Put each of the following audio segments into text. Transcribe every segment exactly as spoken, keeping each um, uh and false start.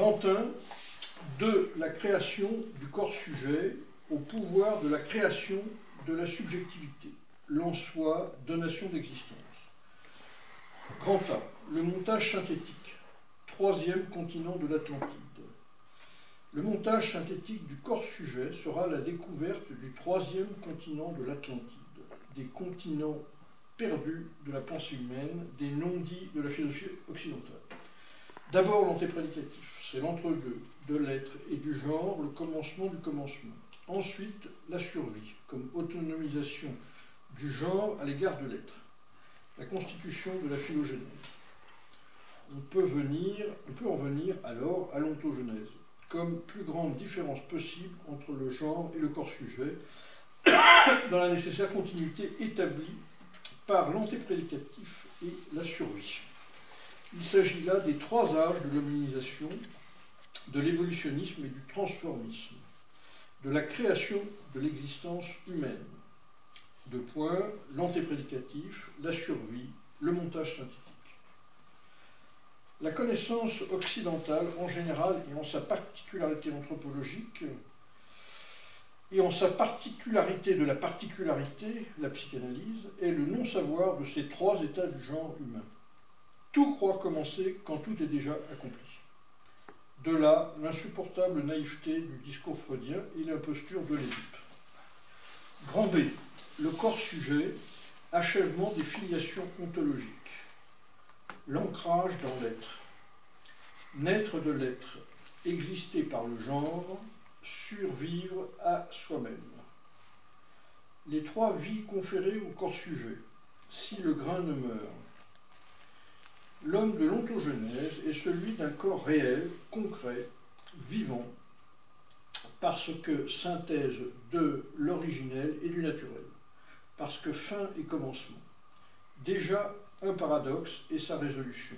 grand un, de la création du corps-sujet au pouvoir de la création de la subjectivité, l'en soi, donation d'existence. Grand A, le montage synthétique, troisième continent de l'Atlantide. Le montage synthétique du corps-sujet sera la découverte du troisième continent de l'Atlantide, des continents perdus de la pensée humaine, des non-dits de la philosophie occidentale. D'abord l'antéprédicatif, c'est l'entre-deux, de l'être et du genre, le commencement du commencement. Ensuite, la survie, comme autonomisation du genre à l'égard de l'être, la constitution de la phylogénèse. On peut, venir, on peut en venir alors à l'ontogenèse, comme plus grande différence possible entre le genre et le corps-sujet, dans la nécessaire continuité établie par l'antéprédicatif et la survie. Il s'agit là des trois âges de l'hominisation, de l'évolutionnisme et du transformisme, de la création de l'existence humaine. Deux points, l'antéprédicatif, la survie, le montage synthétique. La connaissance occidentale en général et en sa particularité anthropologique, et en sa particularité de la particularité, la psychanalyse, est le non-savoir de ces trois états du genre humain. Tout croit commencer quand tout est déjà accompli. De là, l'insupportable naïveté du discours freudien et l'imposture de l'Édipe. Grand B, le corps-sujet, achèvement des filiations ontologiques. L'ancrage dans l'être. Naître de l'être, exister par le genre, survivre à soi-même. Les trois vies conférées au corps-sujet, si le grain ne meurt. L'homme de l'ontogenèse est celui d'un corps réel, concret, vivant, parce que synthèse de l'originel et du naturel, parce que fin et commencement. Déjà un paradoxe et sa résolution.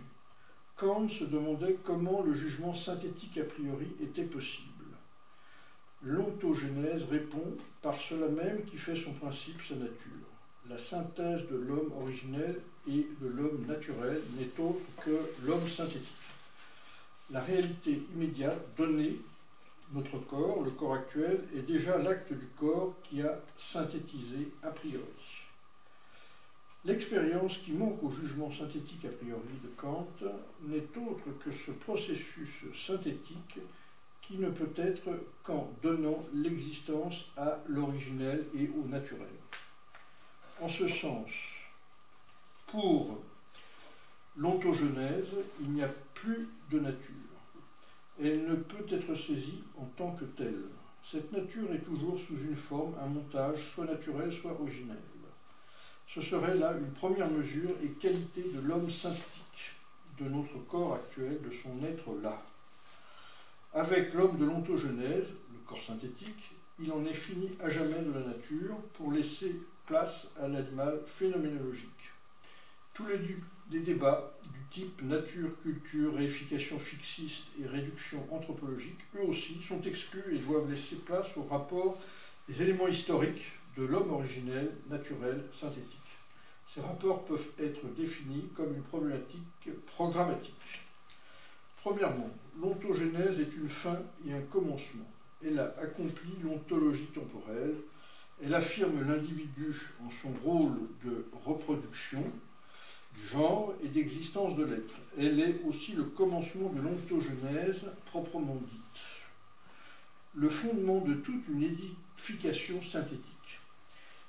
Kant se demandait comment le jugement synthétique a priori était possible. L'ontogenèse répond par cela même qui fait son principe sa nature. La synthèse de l'homme originel et de l'homme naturel n'est autre que l'homme synthétique. La réalité immédiate donnée, notre corps, le corps actuel, est déjà l'acte du corps qui a synthétisé a priori. L'expérience qui manque au jugement synthétique a priori de Kant n'est autre que ce processus synthétique qui ne peut être qu'en donnant l'existence à l'originel et au naturel. En ce sens, pour l'ontogenèse, il n'y a plus de nature. Elle ne peut être saisie en tant que telle. Cette nature est toujours sous une forme, un montage, soit naturel, soit originel. Ce serait là une première mesure et qualité de l'homme synthétique, de notre corps actuel, de son être là. Avec l'homme de l'ontogenèse, le corps synthétique, il en est fini à jamais de la nature pour laisser place à l'animal phénoménologique. Tous les, les débats du type nature, culture, réification fixiste et réduction anthropologique, eux aussi, sont exclus et doivent laisser place au rapport des éléments historiques de l'homme originel, naturel, synthétique. Ces rapports peuvent être définis comme une problématique programmatique. Premièrement, l'ontogenèse est une fin et un commencement. Elle a accompli l'ontologie temporelle. Elle affirme l'individu en son rôle de reproduction du genre et d'existence de l'être. Elle est aussi le commencement de l'ontogenèse proprement dite, le fondement de toute une édification synthétique.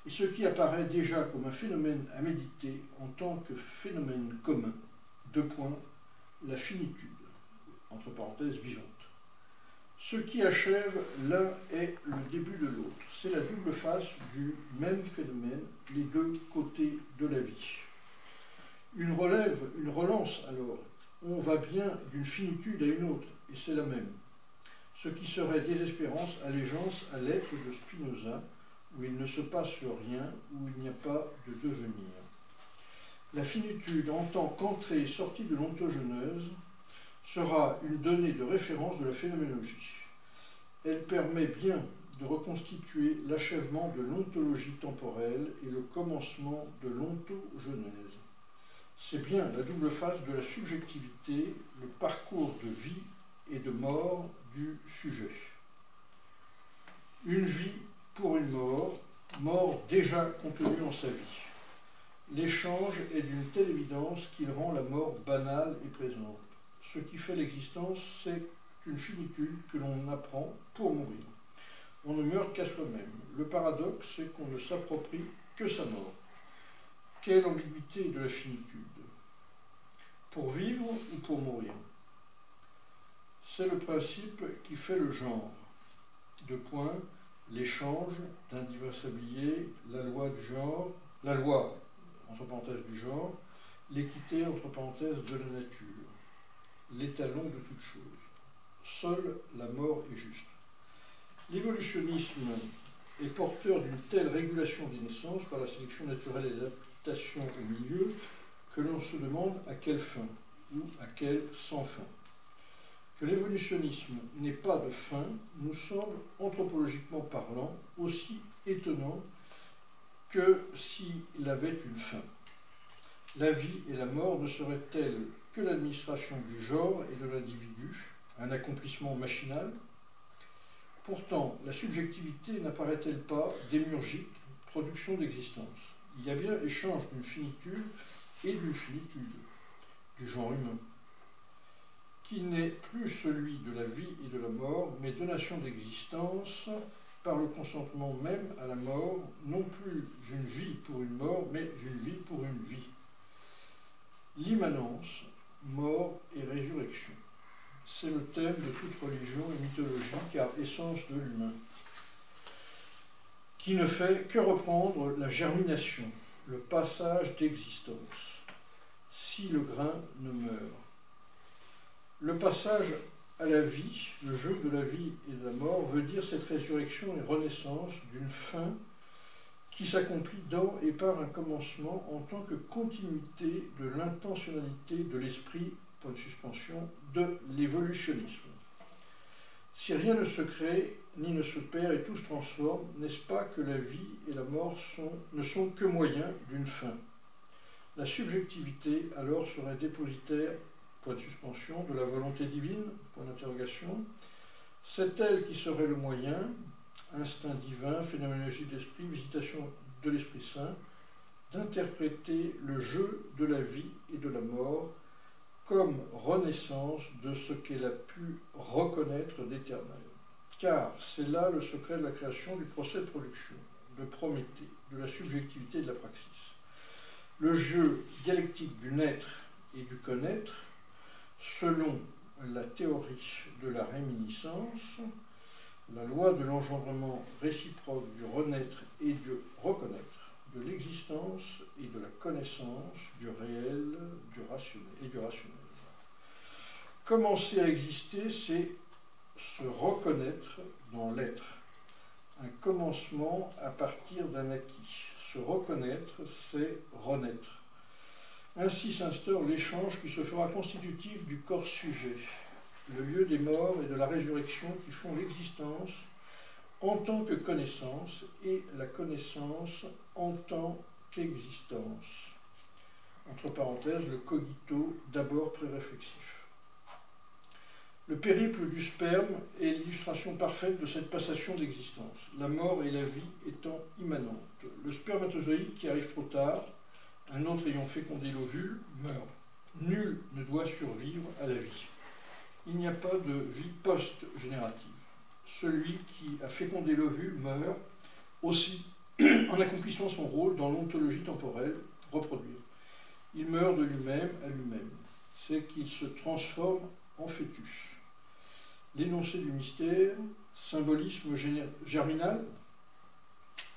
Et ce qui apparaît déjà comme un phénomène à méditer en tant que phénomène commun. Deux points, la finitude. Entre parenthèses, vivante. Ce qui achève l'un est le début de l'autre. C'est la double face du même phénomène, les deux côtés de la vie. Une relève, une relance alors. On va bien d'une finitude à une autre, et c'est la même. Ce qui serait désespérance, allégeance à l'être de Spinoza, où il ne se passe rien, où il n'y a pas de devenir. La finitude, en tant qu'entrée et sortie de l'ontogenèse, sera une donnée de référence de la phénoménologie. Elle permet bien de reconstituer l'achèvement de l'ontologie temporelle et le commencement de l'ontogenèse. C'est bien la double face de la subjectivité, le parcours de vie et de mort du sujet. Une vie pour une mort, mort déjà contenue en sa vie. L'échange est d'une telle évidence qu'il rend la mort banale et présente. Ce qui fait l'existence, c'est une finitude que l'on apprend pour mourir. On ne meurt qu'à soi-même. Le paradoxe, c'est qu'on ne s'approprie que sa mort. Quelle ambiguïté de la finitude. Pour vivre ou pour mourir? C'est le principe qui fait le genre. Deux points, l'échange d'un divin sablier, la loi du genre, la loi, entre parenthèses, du genre, l'équité, entre parenthèses, de la nature, l'étalon de toute chose. Seule la mort est juste. L'évolutionnisme est porteur d'une telle régulation des naissances par la sélection naturelle et l'adaptation au milieu que l'on se demande à quelle fin, ou à quelle sans fin. Que l'évolutionnisme n'ait pas de fin nous semble, anthropologiquement parlant, aussi étonnant que s'il avait une fin. La vie et la mort ne seraient-elles que l'administration du genre et de l'individu, un accomplissement machinal? Pourtant, la subjectivité n'apparaît-elle pas démiurgique, production d'existence? Il y a bien échange d'une finitude et d'une finitude, du genre humain, qui n'est plus celui de la vie et de la mort, mais donation d'existence par le consentement même à la mort, non plus une vie pour une mort, mais une vie pour une vie. L'immanence, mort et résurrection. C'est le thème de toute religion et mythologie, car essence de l'humain, qui ne fait que reprendre la germination, le passage d'existence, si le grain ne meurt. Le passage à la vie, le jeu de la vie et de la mort, veut dire cette résurrection et renaissance d'une fin qui s'accomplit dans et par un commencement en tant que continuité de l'intentionnalité de l'esprit, de suspension de l'évolutionnisme. Si rien ne se crée, ni ne se perd et tout se transforme, n'est-ce pas que la vie et la mort sont, ne sont que moyens d'une fin? La subjectivité alors serait dépositaire, point de suspension, de la volonté divine, point d'interrogation. C'est elle qui serait le moyen, instinct divin, phénoménologie de l'esprit, visitation de l'Esprit Saint, d'interpréter le jeu de la vie et de la mort comme renaissance de ce qu'elle a pu reconnaître d'éternel. Car c'est là le secret de la création du procès de production, de Prométhée, de la subjectivité et de la praxis. Le jeu dialectique du naître et du connaître, selon la théorie de la réminiscence, la loi de l'engendrement réciproque du renaître et du reconnaître, de l'existence et de la connaissance du réel du rationnel, et du rationnel. Commencer à exister, c'est se reconnaître dans l'être. Un commencement à partir d'un acquis. Se reconnaître, c'est renaître. Ainsi s'instaure l'échange qui se fera constitutif du corps-sujet, le lieu des morts et de la résurrection qui font l'existence en tant que connaissance et la connaissance en tant qu'existence. Entre parenthèses, le cogito, d'abord pré-réflexif. Le périple du sperme est l'illustration parfaite de cette passation d'existence, la mort et la vie étant immanentes. Le spermatozoïde qui arrive trop tard, un autre ayant fécondé l'ovule, meurt. Nul ne doit survivre à la vie. Il n'y a pas de vie post-générative. Celui qui a fécondé l'ovule meurt aussi en accomplissant son rôle dans l'ontologie temporelle, reproduire. Il meurt de lui-même à lui-même. C'est qu'il se transforme en fœtus. L'énoncé du mystère, symbolisme germinal,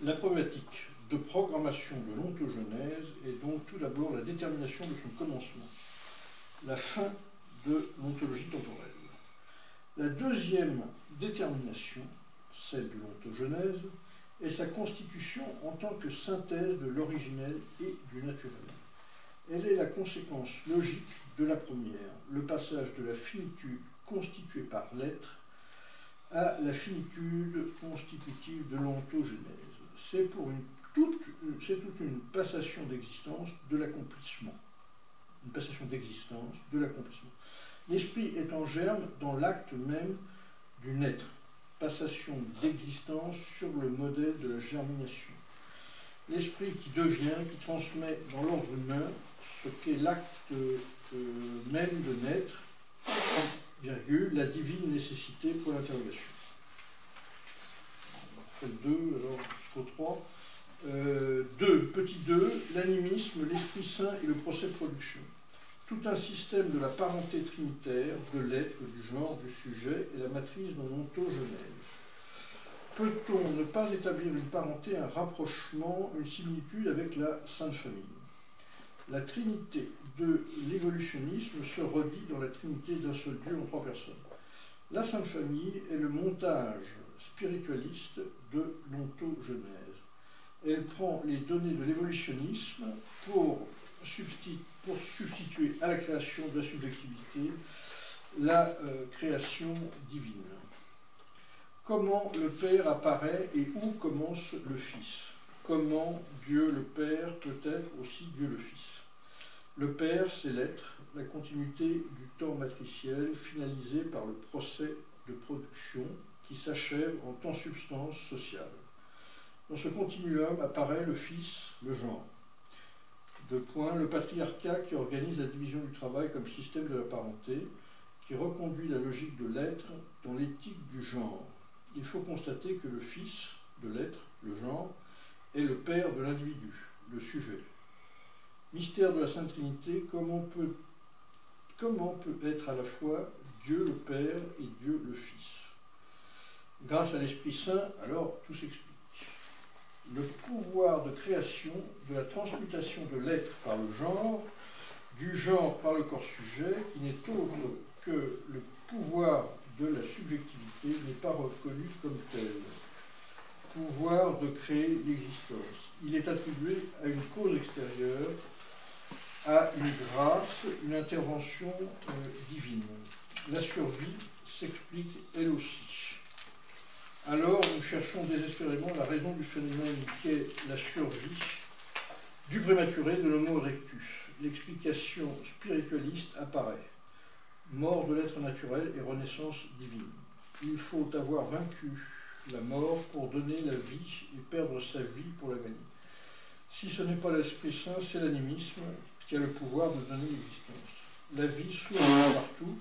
la problématique de programmation de l'ontogenèse est donc tout d'abord la détermination de son commencement, la fin de l'ontologie temporelle. La deuxième détermination, celle de l'ontogenèse, est sa constitution en tant que synthèse de l'originel et du naturel. Elle est la conséquence logique de la première, le passage de la finitude constituée par l'être à la finitude constitutive de l'ontogenèse. C'est pour une, toute, c'est toute une passation d'existence de l'accomplissement. Une passation d'existence de l'accomplissement. L'esprit est en germe dans l'acte même du naître, passation d'existence sur le modèle de la germination. L'esprit qui devient, qui transmet dans l'ordre humain ce qu'est l'acte euh, même de naître, virgule, la divine nécessité pour l'interrogation. deux, alors jusqu'au trois. Euh, deux, petit deux, l'animisme, l'esprit saint et le procès de production. Tout un système de la parenté trinitaire, de l'être, du genre, du sujet et la matrice non ontogenèse. Peut-on ne pas établir une parenté, un rapprochement, une similitude avec la Sainte Famille? La trinité de l'évolutionnisme se redit dans la trinité d'un seul Dieu en trois personnes. La Sainte Famille est le montage spiritualiste de l'ontogenèse. Elle prend les données de l'évolutionnisme pour substituer pour substituer à la création de la subjectivité la euh, création divine. Comment le Père apparaît et où commence le Fils? Comment Dieu le Père peut être aussi Dieu le Fils? Le Père, c'est l'être, la continuité du temps matriciel finalisé par le procès de production qui s'achève en tant substance sociale. Dans ce continuum apparaît le Fils, le genre. Deux points, le patriarcat qui organise la division du travail comme système de la parenté, qui reconduit la logique de l'être dans l'éthique du genre. Il faut constater que le fils de l'être, le genre, est le père de l'individu, le sujet. Mystère de la Sainte Trinité, comment peut, comment peut être à la fois Dieu le Père et Dieu le Fils? Grâce à l'Esprit Saint, alors tout s'explique. Le pouvoir de création de la transmutation de l'être par le genre, du genre par le corps sujet, qui n'est autre que le pouvoir de la subjectivité, n'est pas reconnu comme tel. Pouvoir de créer l'existence. Il est attribué à une cause extérieure, à une grâce, une intervention euh, divine. La survie s'explique elle aussi. Alors, nous cherchons désespérément la raison du phénomène qui est la survie du prématuré de l'homo erectus. L'explication spiritualiste apparaît. Mort de l'être naturel et renaissance divine. Il faut avoir vaincu la mort pour donner la vie et perdre sa vie pour la gagner. Si ce n'est pas l'Esprit Saint, c'est l'animisme qui a le pouvoir de donner l'existence. La vie s'ouvre partout.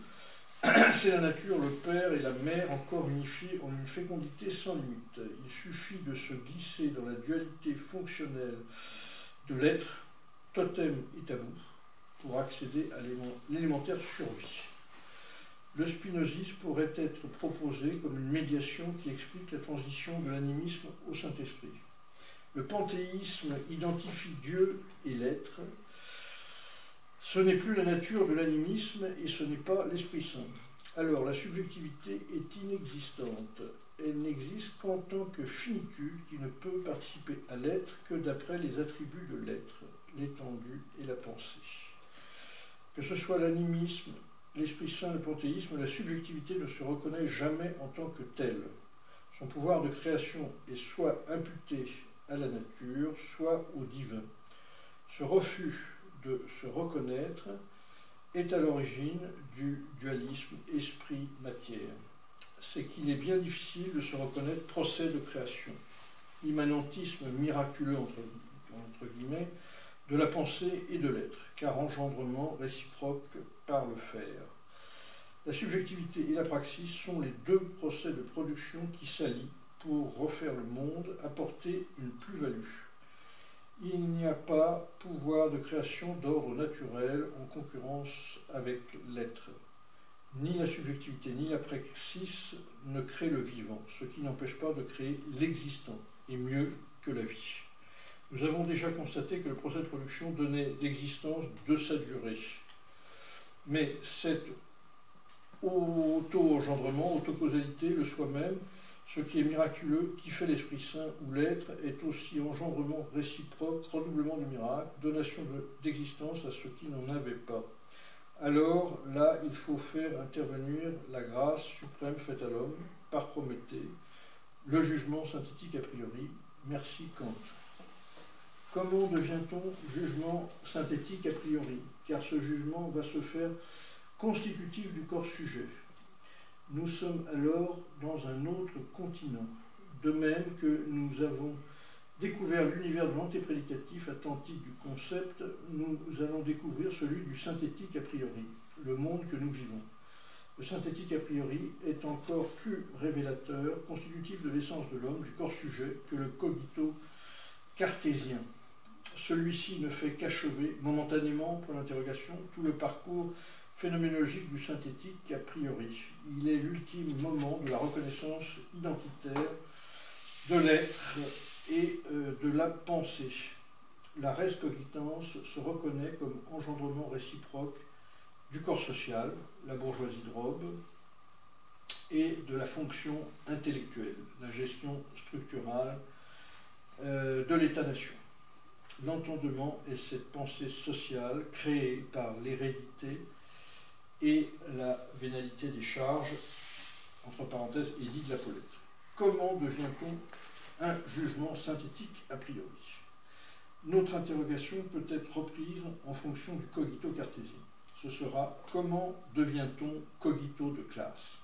C'est la nature, le père et la mère encore unifiés en une fécondité sans limite. Il suffit de se glisser dans la dualité fonctionnelle de l'être, totem et tabou, pour accéder à l'élémentaire survie. Le spinozisme pourrait être proposé comme une médiation qui explique la transition de l'animisme au Saint-Esprit. Le panthéisme identifie Dieu et l'être. Ce n'est plus la nature de l'animisme et ce n'est pas l'Esprit Saint. Alors la subjectivité est inexistante. Elle n'existe qu'en tant que finitude qui ne peut participer à l'être que d'après les attributs de l'être, l'étendue et la pensée. Que ce soit l'animisme, l'Esprit Saint, le panthéisme, la subjectivité ne se reconnaît jamais en tant que telle. Son pouvoir de création est soit imputé à la nature, soit au divin. Ce refus de se reconnaître est à l'origine du dualisme esprit-matière. C'est qu'il est bien difficile de se reconnaître procès de création, immanentisme miraculeux entre, entre guillemets, de la pensée et de l'être, car engendrement réciproque par le faire. La subjectivité et la praxis sont les deux procès de production qui s'allient pour refaire le monde, apporter une plus-value. Il n'y a pas pouvoir de création d'ordre naturel en concurrence avec l'être. Ni la subjectivité ni la praxis ne créent le vivant, ce qui n'empêche pas de créer l'existant, et mieux que la vie. Nous avons déjà constaté que le procès de production donnait l'existence de sa durée. Mais cet auto-engendrement, autocausalité, le soi-même, ce qui est miraculeux, qui fait l'Esprit Saint ou l'être, est aussi engendrement réciproque, redoublement du miracle, donation d'existence à ceux qui n'en avaient pas. Alors, là, il faut faire intervenir la grâce suprême faite à l'homme, par Prométhée, le jugement synthétique a priori, merci Kant. Comment devient-on jugement synthétique a priori? Car ce jugement va se faire constitutive du corps sujet. Nous sommes alors dans un autre continent, de même que nous avons découvert l'univers de l'antéprédicatif attentif du concept, nous allons découvrir celui du synthétique a priori, le monde que nous vivons. Le synthétique a priori est encore plus révélateur, constitutif de l'essence de l'homme, du corps sujet, que le cogito cartésien. Celui-ci ne fait qu'achever, momentanément, pour l'interrogation, tout le parcours phénoménologique du synthétique a priori. Il est l'ultime moment de la reconnaissance identitaire de l'être et de la pensée. La res cogitans se reconnaît comme engendrement réciproque du corps social, la bourgeoisie de robe, et de la fonction intellectuelle, la gestion structurale euh, de l'État-nation. L'entendement est cette pensée sociale créée par l'hérédité et la vénalité des charges, entre parenthèses, Édit de la Paulette. Comment devient-on un jugement synthétique a priori? Notre interrogation peut être reprise en fonction du cogito cartésien. Ce sera « Comment devient-on cogito de classe ?»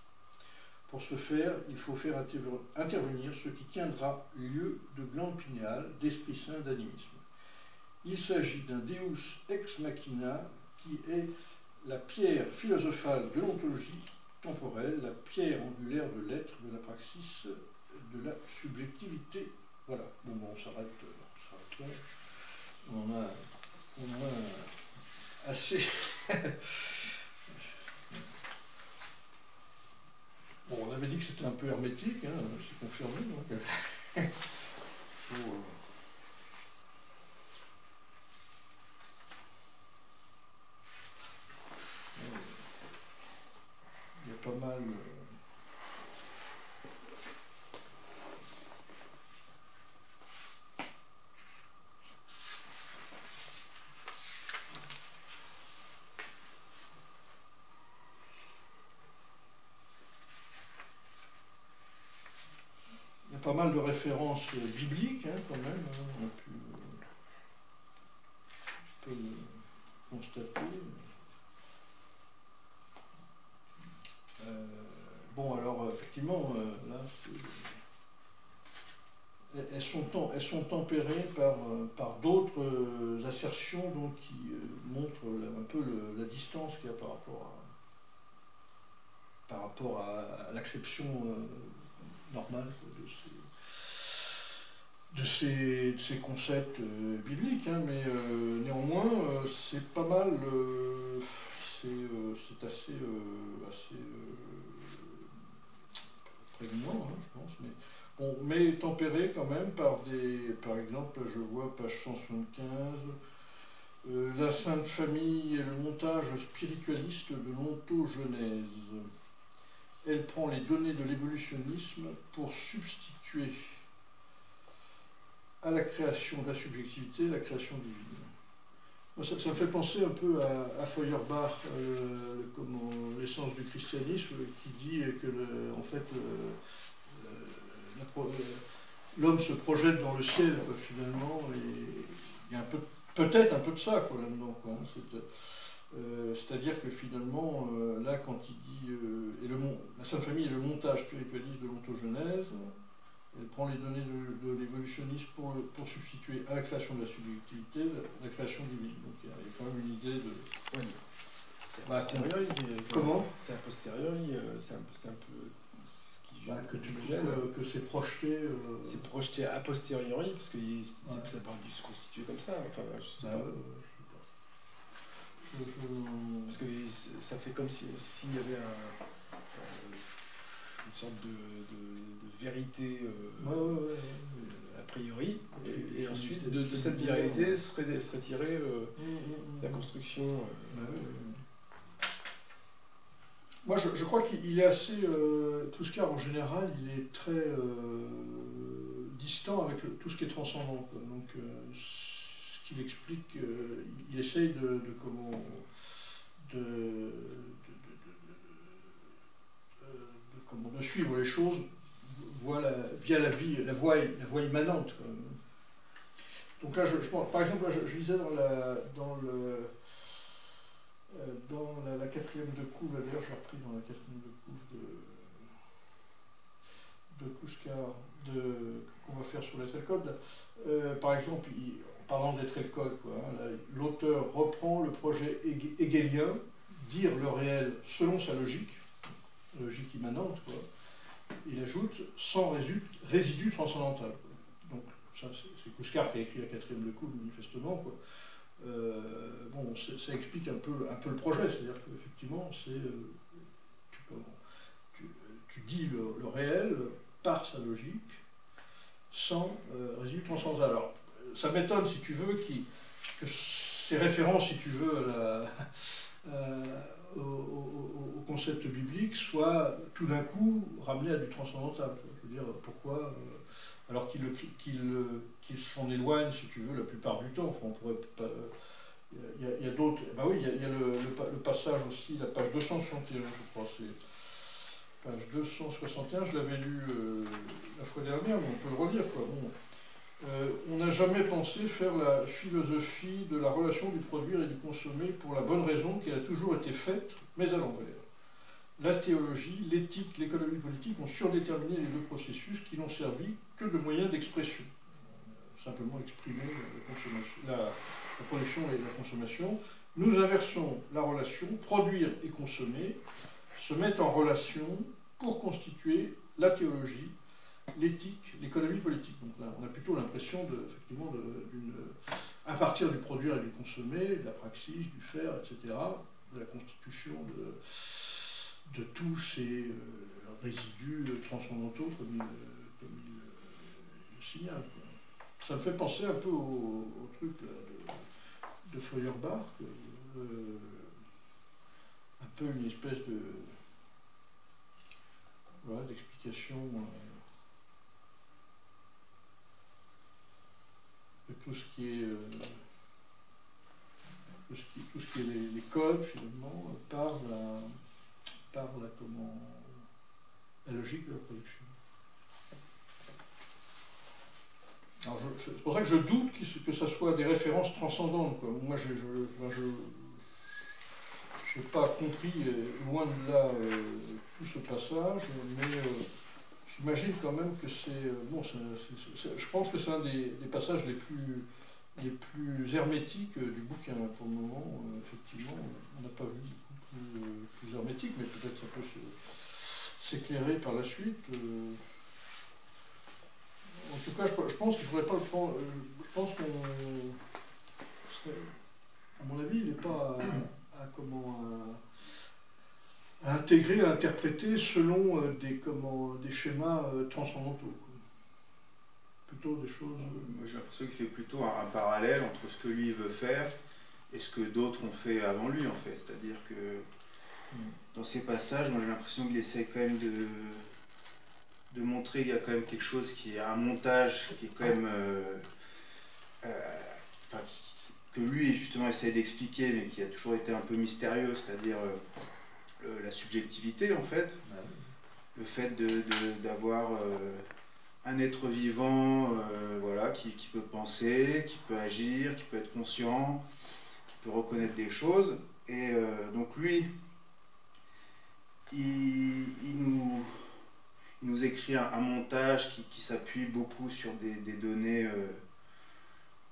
Pour ce faire, il faut faire intervenir ce qui tiendra lieu de glande pinéale, d'esprit saint, d'animisme. Il s'agit d'un deus ex machina qui est la pierre philosophale de l'ontologie temporelle, la pierre angulaire de l'être, de la praxis, de la subjectivité. Voilà. Bon, bon on s'arrête là. On en a... On en a assez. Bon, on avait dit que c'était un peu hermétique, hein, c'est confirmé. Donc... oh, euh... Il y a pas mal. Pas mal de références bibliques, hein, quand même, on a pu, on peut le constater. Euh, bon, alors, effectivement, là, elles sont, elles sont tempérées par, par d'autres assertions donc, qui montrent un peu le, la distance qu'il y a par rapport à, par rapport à, à l'acception euh, normal de ces, de ces, de ces concepts euh, bibliques, hein, mais euh, néanmoins euh, c'est pas mal, euh, c'est euh, assez, euh, assez euh, prégnant, hein, je pense, mais, bon, mais tempéré quand même par des, par exemple, là, je vois page cent soixante-quinze, euh, la Sainte Famille et le montage spiritualiste de l'ontogenèse. Elle prend les données de l'évolutionnisme pour substituer à la création de la subjectivité la création divine. Moi, ça, ça me fait penser un peu à, à Feuerbach, euh, l'essence du christianisme, qui dit que le, en fait euh, l'homme se projette dans le ciel euh, finalement, et il y a peut-être un peu de ça là-dedans. Euh, C'est-à-dire que finalement, euh, là, quand il dit euh, et le mon la Sainte Famille est le montage spiritualiste de l'ontogenèse, elle prend les données de, de l'évolutionnisme pour, pour substituer à la création de la subjectivité la, la création divine. Donc il y a quand même une idée de. Oui. Bah, a posteriori. Comment? C'est a posteriori, euh, c'est un, un peu. C'est ce qui bah, que tu me gênes. Que, que c'est projeté. Euh... C'est projeté a posteriori, parce que il, ouais. Ça n'a pas dû se constituer comme ça. Enfin, je sais bah, pas. Euh, Parce que ça fait comme s'il si y avait un, une sorte de, de, de vérité euh, ouais, ouais, ouais. Euh, a priori, et, et, et ensuite de, de cette vérité serait, serait tirée euh, la construction. Euh, ouais, ouais, ouais. Moi je, je crois qu'il est assez. Euh, Clouscard en général, il est très euh, distant avec le, tout ce qui est transcendant. Quoi. Donc, euh, il explique, euh, il essaye de, de comment, de, de, de, de, de, de, comment de suivre les choses via la, via la vie, la voie, la voie immanente. Quoi. Donc là, je, je par exemple, là, je, je lisais dans la, dans le, dans la, la quatrième de couve, d'ailleurs j'ai repris dans la quatrième de couve de, de Clouscard de, qu'on va faire sur les traits de code, euh, par exemple, il, en parlant des traits de code, hein, l'auteur reprend le projet hegelien, dire le réel selon sa logique, logique immanente, quoi. Il ajoute sans résidu transcendantal. Quoi. Donc ça c'est Clouscard qui a écrit la quatrième de couve, manifestement, quoi. Euh, bon, ça explique un peu, un peu le projet, c'est-à-dire qu'effectivement, c'est, euh, tu, tu, tu dis le, le réel par sa logique, sans euh, résidu transcendantal. Alors, ça m'étonne, si tu veux, qui, que ces références, si tu veux, à la, euh, au, au, au concept biblique soient tout d'un coup ramenées à du transcendantal. Je veux dire, pourquoi euh, alors qu'il qu'il, qu'il s'en éloigne, si tu veux, la plupart du temps. Enfin, on pourrait pas... Il y a, a d'autres... Ben oui, il y a, il y a le, le, le passage aussi, la page deux cent soixante et un, je crois, c'est... Page deux cent soixante et un, je l'avais lu euh, la fois dernière, mais on peut le relire, quoi. Bon. Euh, on n'a jamais pensé faire la philosophie de la relation du produire et du consommer pour la bonne raison qu'elle a toujours été faite, mais à l'envers. La théologie, l'éthique, l'économie politique ont surdéterminé les deux processus qui n'ont servi que de moyens d'expression. Simplement exprimer la, la, la production et la consommation. Nous inversons la relation, produire et consommer, se mettent en relation pour constituer la théologie, l'éthique, l'économie politique. Donc là, on a plutôt l'impression de, effectivement, de, d'une, à partir du produire et du consommer, de la praxis, du faire, et cetera, de la constitution de... de tous ces euh, résidus transcendantaux, comme il, comme il euh, le signale. Quoi. Ça me fait penser un peu au, au truc là, de, de Feuerbach, euh, un peu une espèce de voilà, d'explication euh, de tout ce qui est... Euh, tout ce qui, tout ce qui est les, les codes, finalement, euh, par la... par la, comment, la logique de la production. Alors, c'est pour ça que je doute que, que ça soit des références transcendantes. Quoi. Moi, je n'ai pas compris, loin de là, euh, tout ce passage, mais euh, j'imagine quand même que c'est... Euh, bon, c'est, c'est, c'est, je pense que c'est un des, des passages les plus, les plus hermétiques du bouquin. Pour le moment, euh, effectivement, on n'a pas vu Plus, plus hermétique, mais peut-être ça peut s'éclairer par la suite. Euh, en tout cas, je, je pense qu'il ne faudrait pas le prendre. Euh, je pense qu'on, à mon avis, il n'est pas à, à comment à, à intégrer, à interpréter selon euh, des comment des schémas euh, transcendantaux. Quoi. Plutôt des choses. Euh, J'ai l'impression qu'il fait plutôt un, un parallèle entre ce que lui veut faire et ce que d'autres ont fait avant lui, en fait. C'est-à-dire que mm. dans ces passages, moi j'ai l'impression qu'il essaie quand même de, de montrer qu'il y a quand même quelque chose qui est un montage, qui est quand même... Euh, euh, enfin, que lui, justement, essaie d'expliquer, mais qui a toujours été un peu mystérieux, c'est-à-dire euh, la subjectivité, en fait. Mm. Le fait de, de, d'avoir... Euh, un être vivant euh, voilà, qui, qui peut penser, qui peut agir, qui peut être conscient, peut reconnaître des choses, et euh, donc lui, il, il, nous, il nous écrit un, un montage qui, qui s'appuie beaucoup sur des, des données, euh,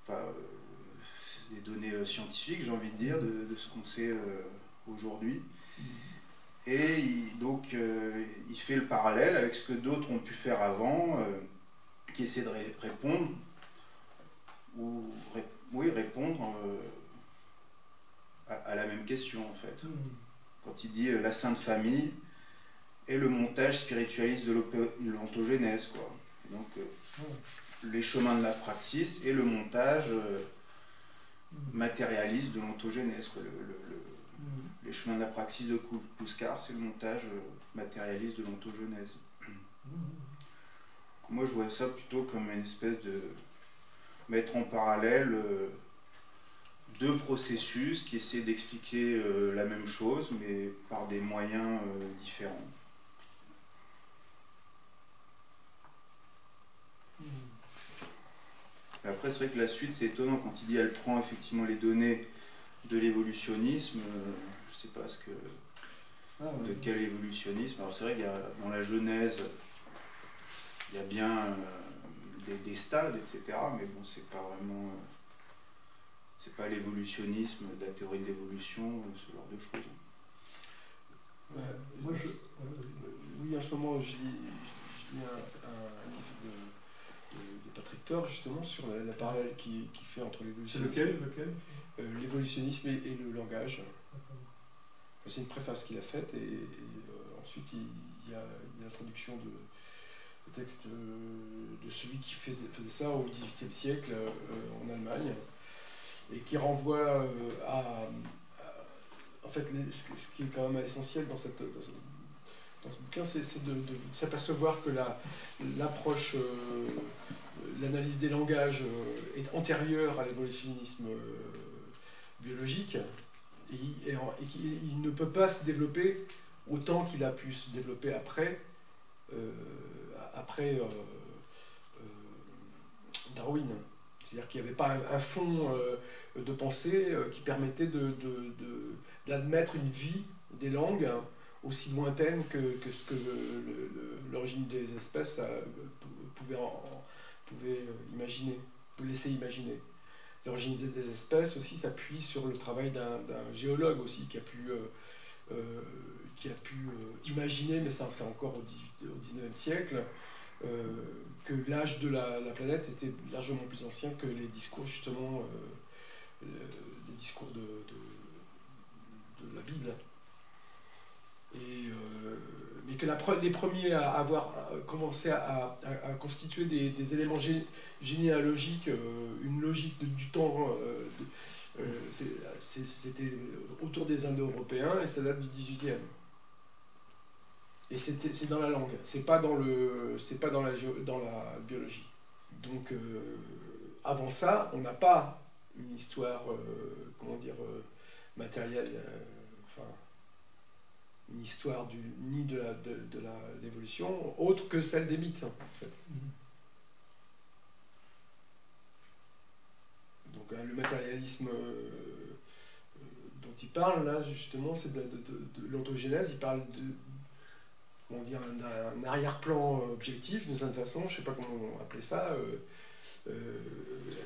enfin, euh, des données scientifiques, j'ai envie de dire, de, de ce qu'on sait euh, aujourd'hui, et il, donc euh, il fait le parallèle avec ce que d'autres ont pu faire avant, euh, qui essaient de ré répondre, ou ré oui, répondre, euh, à la même question, en fait. Mmh. Quand il dit euh, la Sainte Famille et le montage spiritualiste de l'ontogénèse, quoi. Et donc, euh, mmh. les chemins de la praxis et le montage euh, matérialiste de l'ontogénèse, quoi. Le, le, le, mmh. Les chemins de la praxis de Clouscard, c'est le montage euh, matérialiste de l'ontogénèse. Mmh. Moi, je vois ça plutôt comme une espèce de... mettre en parallèle... Euh, deux processus qui essaient d'expliquer euh, la même chose, mais par des moyens euh, différents. Mmh. Et après, c'est vrai que la suite, c'est étonnant quand il dit elle prend effectivement les données de l'évolutionnisme, euh, je ne sais pas ce que... Ah, oui. De quel évolutionnisme. Alors c'est vrai qu'il y a, dans la Genèse, il y a bien euh, des, des stades, et cetera. Mais bon, c'est pas vraiment... Euh, c'est pas l'évolutionnisme, de la théorie de l'évolution, ce genre de choses. Ouais, moi, je, oui, en ce moment, je lis, je lis un, un livre de, de, de Patrick Tort, justement, sur la, la parallèle qu'il qui fait entre l'évolutionnisme lequel, lequel euh, l'évolutionnisme et, et le langage. C'est une préface qu'il a faite, et, et euh, ensuite, il, il, y a, il y a la traduction de, de texte euh, de celui qui faisait, faisait ça au dix-huitième siècle euh, en Allemagne, et qui renvoie euh, à, à... En fait, ce qui est quand même essentiel dans, cette, dans, ce, dans ce bouquin, c'est de, de s'apercevoir que l'approche, la, euh, l'analyse des langages euh, est antérieure à l'évolutionnisme euh, biologique, et, et, et qu'il ne peut pas se développer autant qu'il a pu se développer après, euh, après euh, euh, Darwin. C'est-à-dire qu'il n'y avait pas un fond de pensée qui permettait de, de, de, d'admettre une vie des langues aussi lointaine que, que ce que l'origine des espèces pouvait, en, pouvait imaginer, laisser imaginer. L'origine des espèces aussi s'appuie sur le travail d'un géologue aussi qui a pu, euh, qui a pu imaginer, mais ça c'est encore au dix-neuvième siècle, Euh, que l'âge de la, la planète était largement plus ancien que les discours, justement, euh, les discours de, de, de la Bible. Et, euh, mais que la, les premiers à avoir commencé à, à, à constituer des, des éléments gé, généalogiques, euh, une logique de, du temps, euh, euh, c'était autour des Indo-Européens, et ça date du dix-huitième. Et c'est dans la langue, c'est pas dans le, c'est pas dans la, dans la biologie. Donc euh, avant ça, on n'a pas une histoire, euh, comment dire, euh, matérielle, euh, enfin une histoire du ni de la de, de l'évolution autre que celle des mythes, hein, en fait. Donc euh, le matérialisme. Euh, dont il parle là justement, c'est de, de, de, de l'ontogénèse. Il parle de on dit un, un arrière-plan objectif, d'une certaine façon, je ne sais pas comment on appelait ça, euh, euh,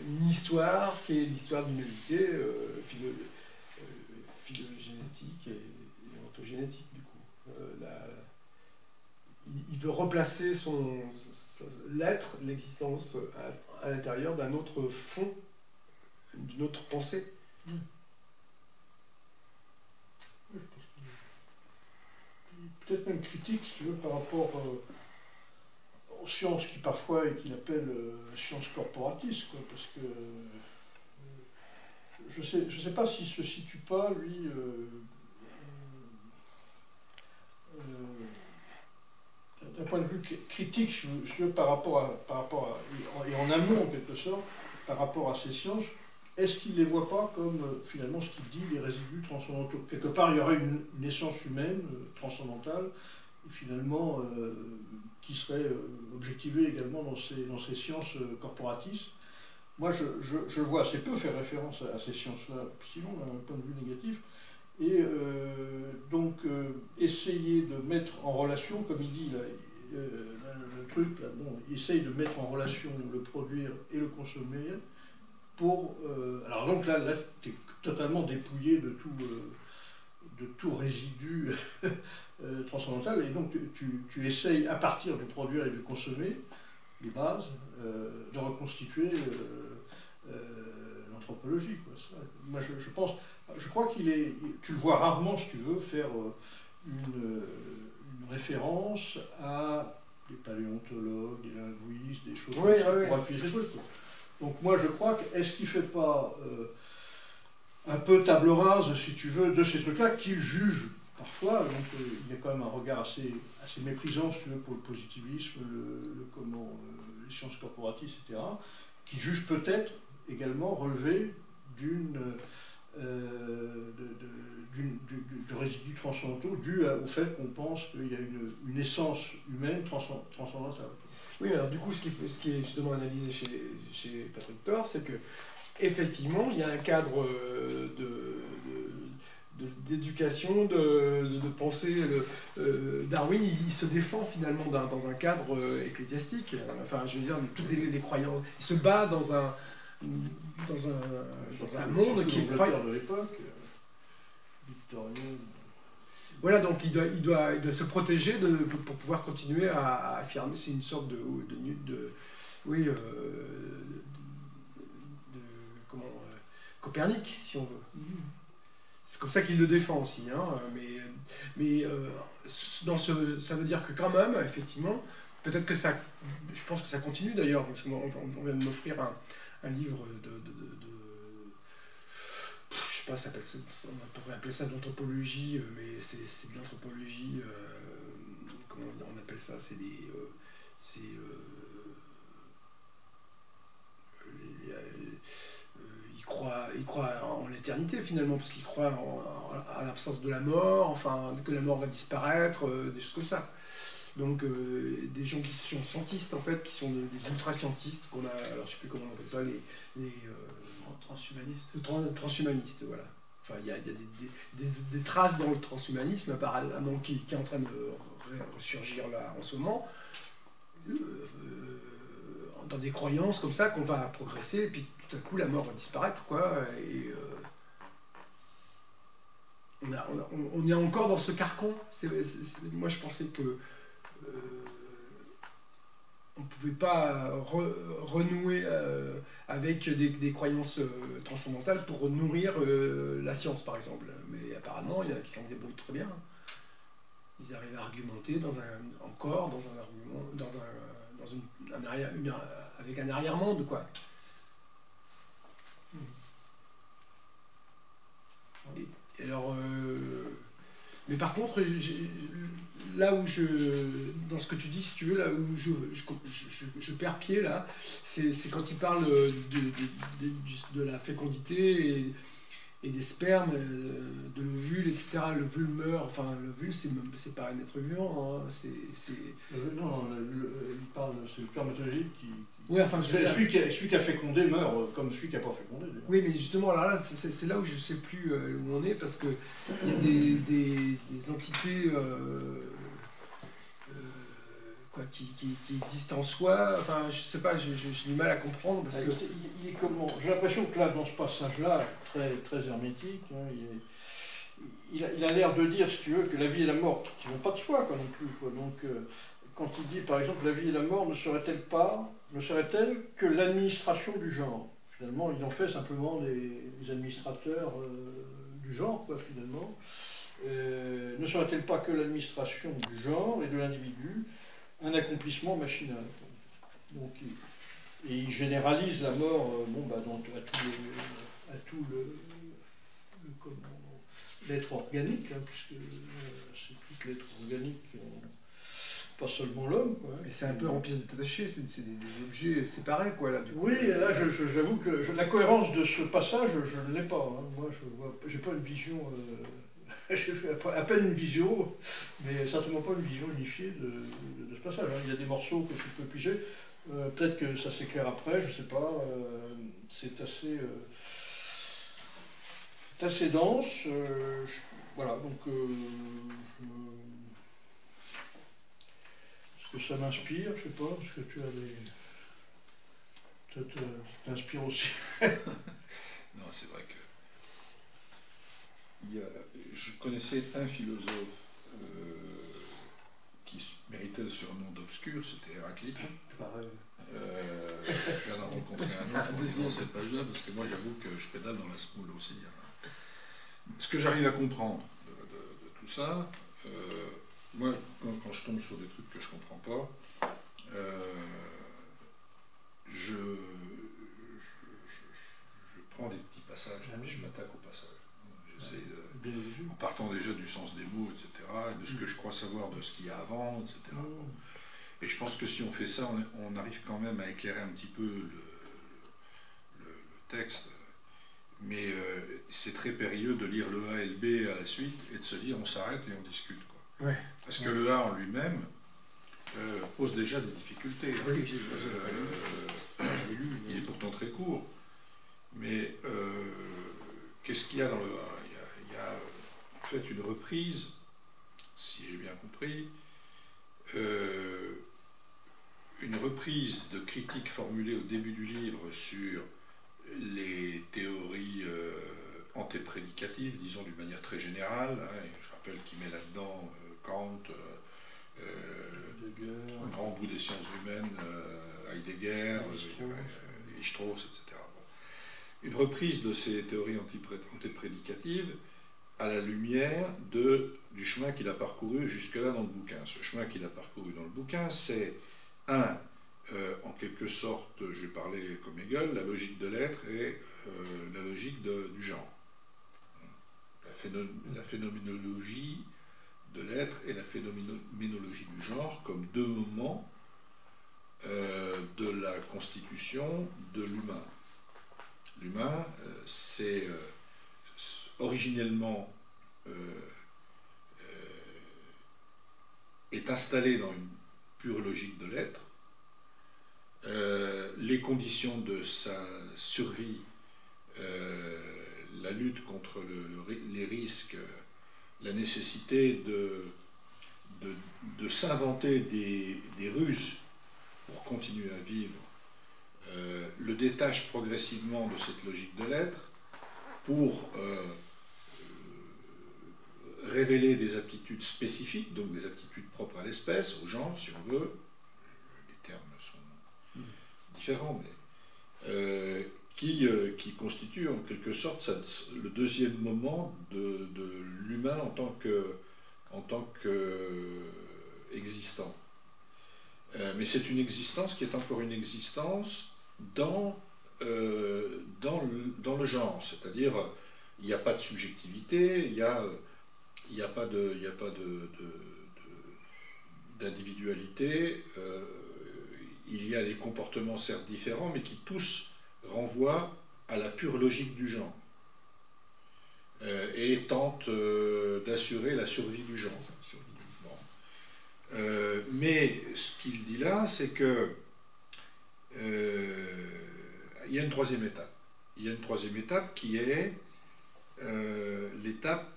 une histoire qui est l'histoire de l'humanité, euh, philo, euh, phylogénétique et, et ontogénétique, du coup. Euh, la, il, il veut replacer son, son, son l'être, l'existence à, à l'intérieur d'un autre fond, d'une autre pensée. Mmh. Peut-être même critique, si tu veux, par rapport euh, aux sciences qui parfois et qu'il appelle euh, sciences corporatistes, quoi, parce que euh, je ne sais, je sais pas s'il se situe pas, lui, euh, euh, d'un point de vue critique, si tu veux, par rapport à, par rapport à, et en amont en quelque sorte, par rapport à ces sciences. Est-ce qu'il ne les voit pas comme, euh, finalement, ce qu'il dit, les résidus transcendantaux? Quelque part, il y aurait une, une essence humaine, euh, transcendantale, et finalement, euh, qui serait euh, objectivée également dans ces, dans ces sciences euh, corporatistes. Moi, je, je, je vois assez peu faire référence à, à ces sciences-là, sinon, d'un point de vue négatif. Et euh, donc, euh, essayer de mettre en relation, comme il dit, là, euh, là, le truc, là, bon, essaye de mettre en relation le produire et le consommer, pour... Euh, alors donc là, là tu es totalement dépouillé de tout, euh, de tout résidu euh, transcendantal, et donc tu, tu, tu essayes, à partir du produire et du consommer, les bases, euh, de reconstituer euh, euh, l'anthropologie. Moi, je, je pense... Je crois qu'il est... Tu le vois rarement, si tu veux, faire une, une référence à des paléontologues, des linguistes, des choses... Oui, comme ça, oui, pour appuyer les choses, quoi. Donc moi je crois que, est-ce qu'il ne fait pas euh, un peu table rase, si tu veux, de ces trucs-là, qu'il juge parfois, donc euh, il y a quand même un regard assez, assez méprisant, si tu veux, pour le positivisme, le, le comment, euh, les sciences corporatistes, et cetera, qui juge peut-être également relevé d'une, euh, de, de, de résidus transcendantaux dû à, au fait qu'on pense qu'il y a une, une essence humaine transcendantale. Oui, alors du coup, ce qui, ce qui est justement analysé chez, chez Patrick Tort, c'est que effectivement, il y a un cadre de, de, d'éducation, de, de, de pensée. Euh, Darwin, il, il se défend finalement un, dans un cadre euh, ecclésiastique. Enfin, je veux dire, toutes les, les croyances. Il se bat dans un, dans un, dans un monde qui est croyant. De l'époque, victorien. Voilà, donc il doit, il doit, il doit se protéger de, pour pouvoir continuer à, à affirmer. C'est une sorte de... de, de oui, euh, de, de, comment... Euh, Copernic, si on veut. C'est comme ça qu'il le défend aussi, hein, mais, mais euh, dans ce, ça veut dire que quand même, effectivement, peut-être que ça, je pense que ça continue d'ailleurs, parce qu'on on vient de m'offrir un, un livre de, de, de, de je sais pas, ça s'appelle, on pourrait appeler ça de l'anthropologie, mais c'est de l'anthropologie, euh, comment on appelle ça, c'est des, euh, c'est, euh, les, les, les, Il croit, il croit en l'éternité finalement, parce qu'il croit en, en, à l'absence de la mort, enfin que la mort va disparaître, euh, des choses comme ça. Donc euh, des gens qui sont scientistes en fait, qui sont des, des ultra-scientistes, qu'on a, alors je sais plus comment on appelle ça, les, les euh, transhumanistes. Le trans, transhumanistes, voilà. Enfin il y a, y a des, des, des, des traces dans le transhumanisme, apparemment qui, qui est en train de ressurgir là en ce moment. Euh, euh, dans des croyances comme ça qu'on va progresser et puis tout à coup la mort va disparaître quoi, et euh, on, a, on, a, on est encore dans ce carcan. C'est, c'est, c'est, moi je pensais que euh, on pouvait pas re, renouer euh, avec des, des croyances euh, transcendantales pour nourrir euh, la science par exemple, mais apparemment il y en a qui s'en débrouillent très bien, ils arrivent à argumenter dans un, encore dans un argument, dans un Dans une, un arrière, une, avec un arrière-monde, quoi. Et, et alors, euh, mais par contre, j ai, j ai, là où je, dans ce que tu dis, si tu veux, là où je, je, je, je, je perds pied, là, c'est quand il parle de, de, de, de la fécondité et, et des spermes, de l'ovule, et cetera. L'ovule meurt, enfin l'ovule, c'est pas un être vivant, hein. c'est... Euh, non, le, le, il parle, c'est le spermatozoïde qui... qui... Oui, enfin... Celui, celui, qui a, celui qui a fécondé meurt, comme celui qui n'a pas fécondé. Oui, mais justement, alors là, c'est là où je sais plus où on est, parce que il y a des, des, des entités euh, euh, quoi, qui, qui, qui existent en soi, enfin, je sais pas, j'ai du mal à comprendre, parce ah, que... Il, il est comment... J'ai l'impression que là, dans ce passage-là, Très, très hermétique, hein, il, est, il a l'air de dire, si tu veux, que la vie et la mort qui ne vont pas de soi, quoi, non plus, quoi. Donc, euh, quand il dit, par exemple, la vie et la mort ne serait-elle pas, ne serait-elle que l'administration du genre? Finalement, il en fait simplement des, des administrateurs euh, du genre, quoi, finalement. Euh, ne serait-elle pas que l'administration du genre et de l'individu, un accomplissement machinal, quoi. Donc, il, et il généralise la mort, euh, bon, bah, dans, à tous les... à tout l'être organique, hein, puisque euh, c'est tout l'être organique, euh, pas seulement l'homme. Et c'est un peu en pièces détachées, c'est des, des objets séparés, quoi, là, du coup. Oui, là, j'avoue que je, la cohérence de ce passage, je ne l'ai pas. Hein. Moi, je n'ai pas une vision, euh, à peine une vision, mais certainement pas une vision unifiée de, de, de ce passage. Hein. Il y a des morceaux que tu peux piger. Euh, Peut-être que ça s'éclaire après, je ne sais pas. Euh, c'est assez... Euh, C'est assez dense, euh, je, voilà, donc euh, je, est-ce que ça m'inspire, je sais pas, parce que tu as des... Ça t'inspire aussi. Non, c'est vrai que... Il y a, je connaissais un philosophe euh, qui méritait le surnom d'obscur, c'était Héraclite. Pareil. Euh, je viens d'en rencontrer un autre en disant cette page-là, parce que moi j'avoue que je pédale dans la smoule aussi. Hein. Ce que j'arrive à comprendre de, de, de tout ça, euh, moi, quand, quand je tombe sur des trucs que je comprends pas, euh, je, je, je, je prends des petits passages et puis je m'attaque au passage. J'essaie de, en partant déjà du sens des mots, et cetera, de ce que je crois savoir de ce qu'il y a avant, et cetera. Bon. Et je pense que si on fait ça, on, on arrive quand même à éclairer un petit peu le, le, le texte. Mais euh, c'est très périlleux de lire le A et le B à la suite et de se dire on s'arrête et on discute, quoi. Ouais. Parce que ouais. Le A en lui-même euh, pose déjà des difficultés. Hein. Oui, oui. Euh, il est pourtant très court. Mais euh, qu'est-ce qu'il y a dans le A ? Il y a, il y a fait une reprise, si j'ai bien compris, euh, une reprise de critiques formulées au début du livre sur les théories euh, antéprédicatives, disons d'une manière très générale, hein, et je rappelle qu'il met là-dedans euh, Kant, euh, Heidegger, un grand bout des sciences humaines, euh, Heidegger, euh, Strauss, et cetera. Bon. Une reprise de ces théories antéprédicatives à la lumière de, du chemin qu'il a parcouru jusque-là dans le bouquin. Ce chemin qu'il a parcouru dans le bouquin, c'est un, euh, en quelque sorte, je vais parler comme Hegel, la logique de l'être et euh, la logique de, du genre. La, phénom la phénoménologie de l'être et la phénoménologie du genre comme deux moments euh, de la constitution de l'humain. L'humain, euh, c'est euh, originellement euh, euh, est installé dans une pure logique de l'être. Euh, les conditions de sa survie, euh, la lutte contre le, le, les risques, la nécessité de, de, de s'inventer des, des ruses pour continuer à vivre, euh, le détache progressivement de cette logique de l'être pour euh, euh, révéler des aptitudes spécifiques, donc des aptitudes propres à l'espèce, au genre, si on veut, les termes sont différents, mais euh, qui, euh, qui constitue en quelque sorte ça, le deuxième moment de, de l'humain en tant que, en tant que euh, existant. Euh, mais c'est une existence qui est encore une existence dans Euh, dans, le, dans le genre, c'est-à-dire il n'y a pas de subjectivité, il n'y a, y a pas de, y a pas de, de, d'individualité, euh, il y a des comportements certes différents, mais qui tous renvoient à la pure logique du genre euh, et tentent euh, d'assurer la survie du genre. Bon. Euh, mais ce qu'il dit là, c'est que euh, il y a une troisième étape. Il y a une troisième étape qui est euh, l'étape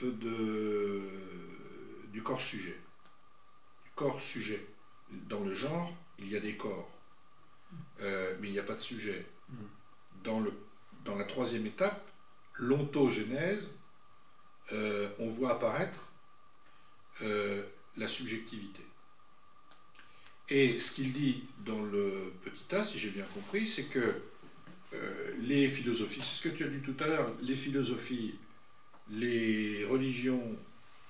du corps-sujet. Du corps-sujet. Dans le genre, il y a des corps, euh, mais il n'y a pas de sujet. Dans, le, dans la troisième étape, l'ontogénèse, euh, on voit apparaître euh, la subjectivité. Et ce qu'il dit dans le petit A, si j'ai bien compris, c'est que Euh, les philosophies, c'est ce que tu as dit tout à l'heure, les philosophies, les religions,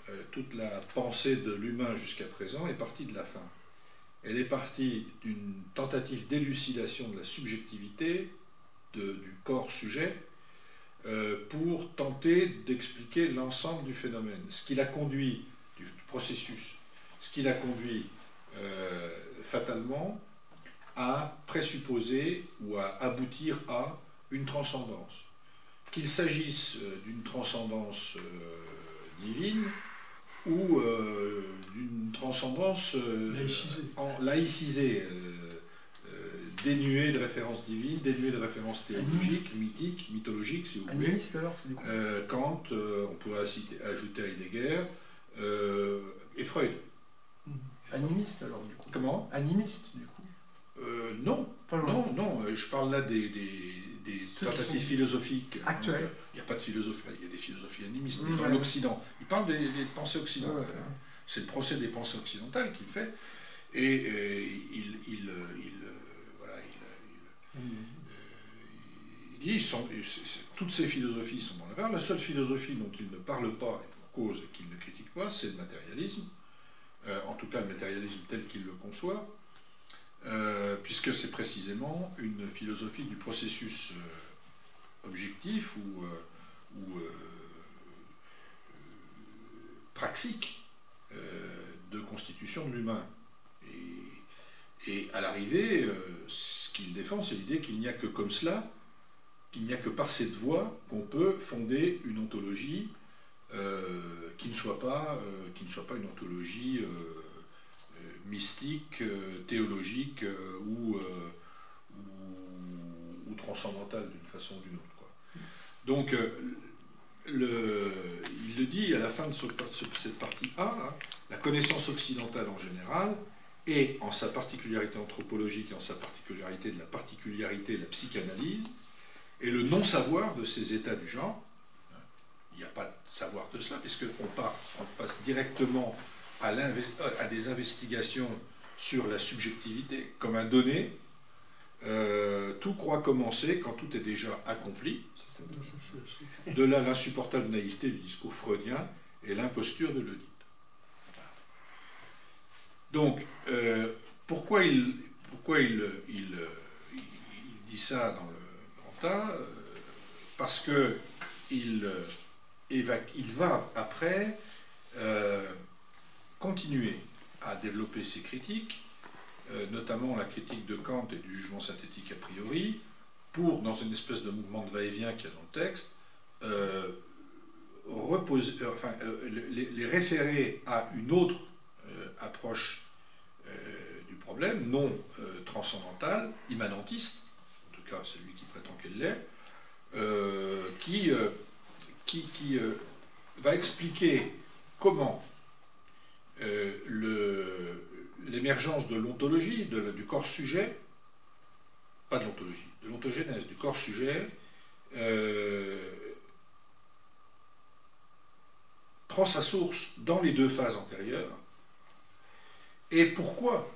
euh, toute la pensée de l'humain jusqu'à présent est partie de la fin. Elle est partie d'une tentative d'élucidation de la subjectivité, de, du corps-sujet, euh, pour tenter d'expliquer l'ensemble du phénomène. Ce qui l'a conduit, du processus, ce qui l'a conduit euh, fatalement, à présupposer ou à aboutir à une transcendance. Qu'il s'agisse d'une transcendance euh, divine ou euh, d'une transcendance euh, laïcisée, en, laïcisée euh, euh, dénuée de références divines, dénuée de références théologiques, mythiques, mythologiques, si vous voulez. Animiste, alors, c'est du coup. Euh, Kant, euh, on pourrait ajouter Heidegger, euh, et Freud. Animiste alors, du coup. Comment? Animiste, du coup. Euh, non, non, non, je parle là des, des, des tentatives philosophiques. Actuelles. Il n'y a pas de philosophie, il y a des philosophies animistes. Mmh, dans ouais. l'Occident, il parle des, des pensées occidentales. Ouais, ouais. C'est le procès des pensées occidentales qu'il fait. Et, et il, il, il, il, voilà, il, il, mmh. euh, il dit, sont, c est, c est, toutes ces philosophies sont dans la barre. La seule philosophie dont il ne parle pas et pour cause et qu'il ne critique pas, c'est le matérialisme. Euh, en tout cas, le matérialisme tel qu'il le conçoit. Euh, puisque c'est précisément une philosophie du processus euh, objectif ou, euh, ou euh, euh, praxique euh, de constitution de l'humain. Et, et à l'arrivée, euh, ce qu'il défend, c'est l'idée qu'il n'y a que comme cela, qu'il n'y a que par cette voie qu'on peut fonder une ontologie euh, qui ne soit pas, euh, qui ne soit pas une ontologie euh, mystique, euh, théologique euh, ou, euh, ou, ou transcendantale d'une façon ou d'une autre, quoi. Donc euh, le, il le dit à la fin de ce, cette partie un, là, la connaissance occidentale en général, et en sa particularité anthropologique et en sa particularité de la particularité de la psychanalyse, et le non-savoir de ces états du genre. Il n'y a pas de savoir de cela, puisqu'on passe directement à, à des investigations sur la subjectivité comme un donné. Euh, tout croit commencer quand tout est déjà accompli. De là l'insupportable naïveté du discours freudien et l'imposture de l'Oedipe. Donc, euh, pourquoi, il, pourquoi il, il, il, il dit ça dans le Grand A? Parce que il, il va après euh, continuer à développer ses critiques, euh, notamment la critique de Kant et du jugement synthétique a priori, pour, dans une espèce de mouvement de va-et-vient qu'il y a dans le texte, euh, reposer, euh, enfin, euh, les, les référer à une autre Euh, approche euh, du problème, non euh, transcendantale, immanentiste, en tout cas celui qui prétend qu'elle l'est, euh, qui, euh, qui, qui euh, va expliquer comment euh, l'émergence de l'ontologie, du corps-sujet, pas de l'ontologie, de l'ontogénèse, du corps-sujet, euh, prend sa source dans les deux phases antérieures. Et pourquoi?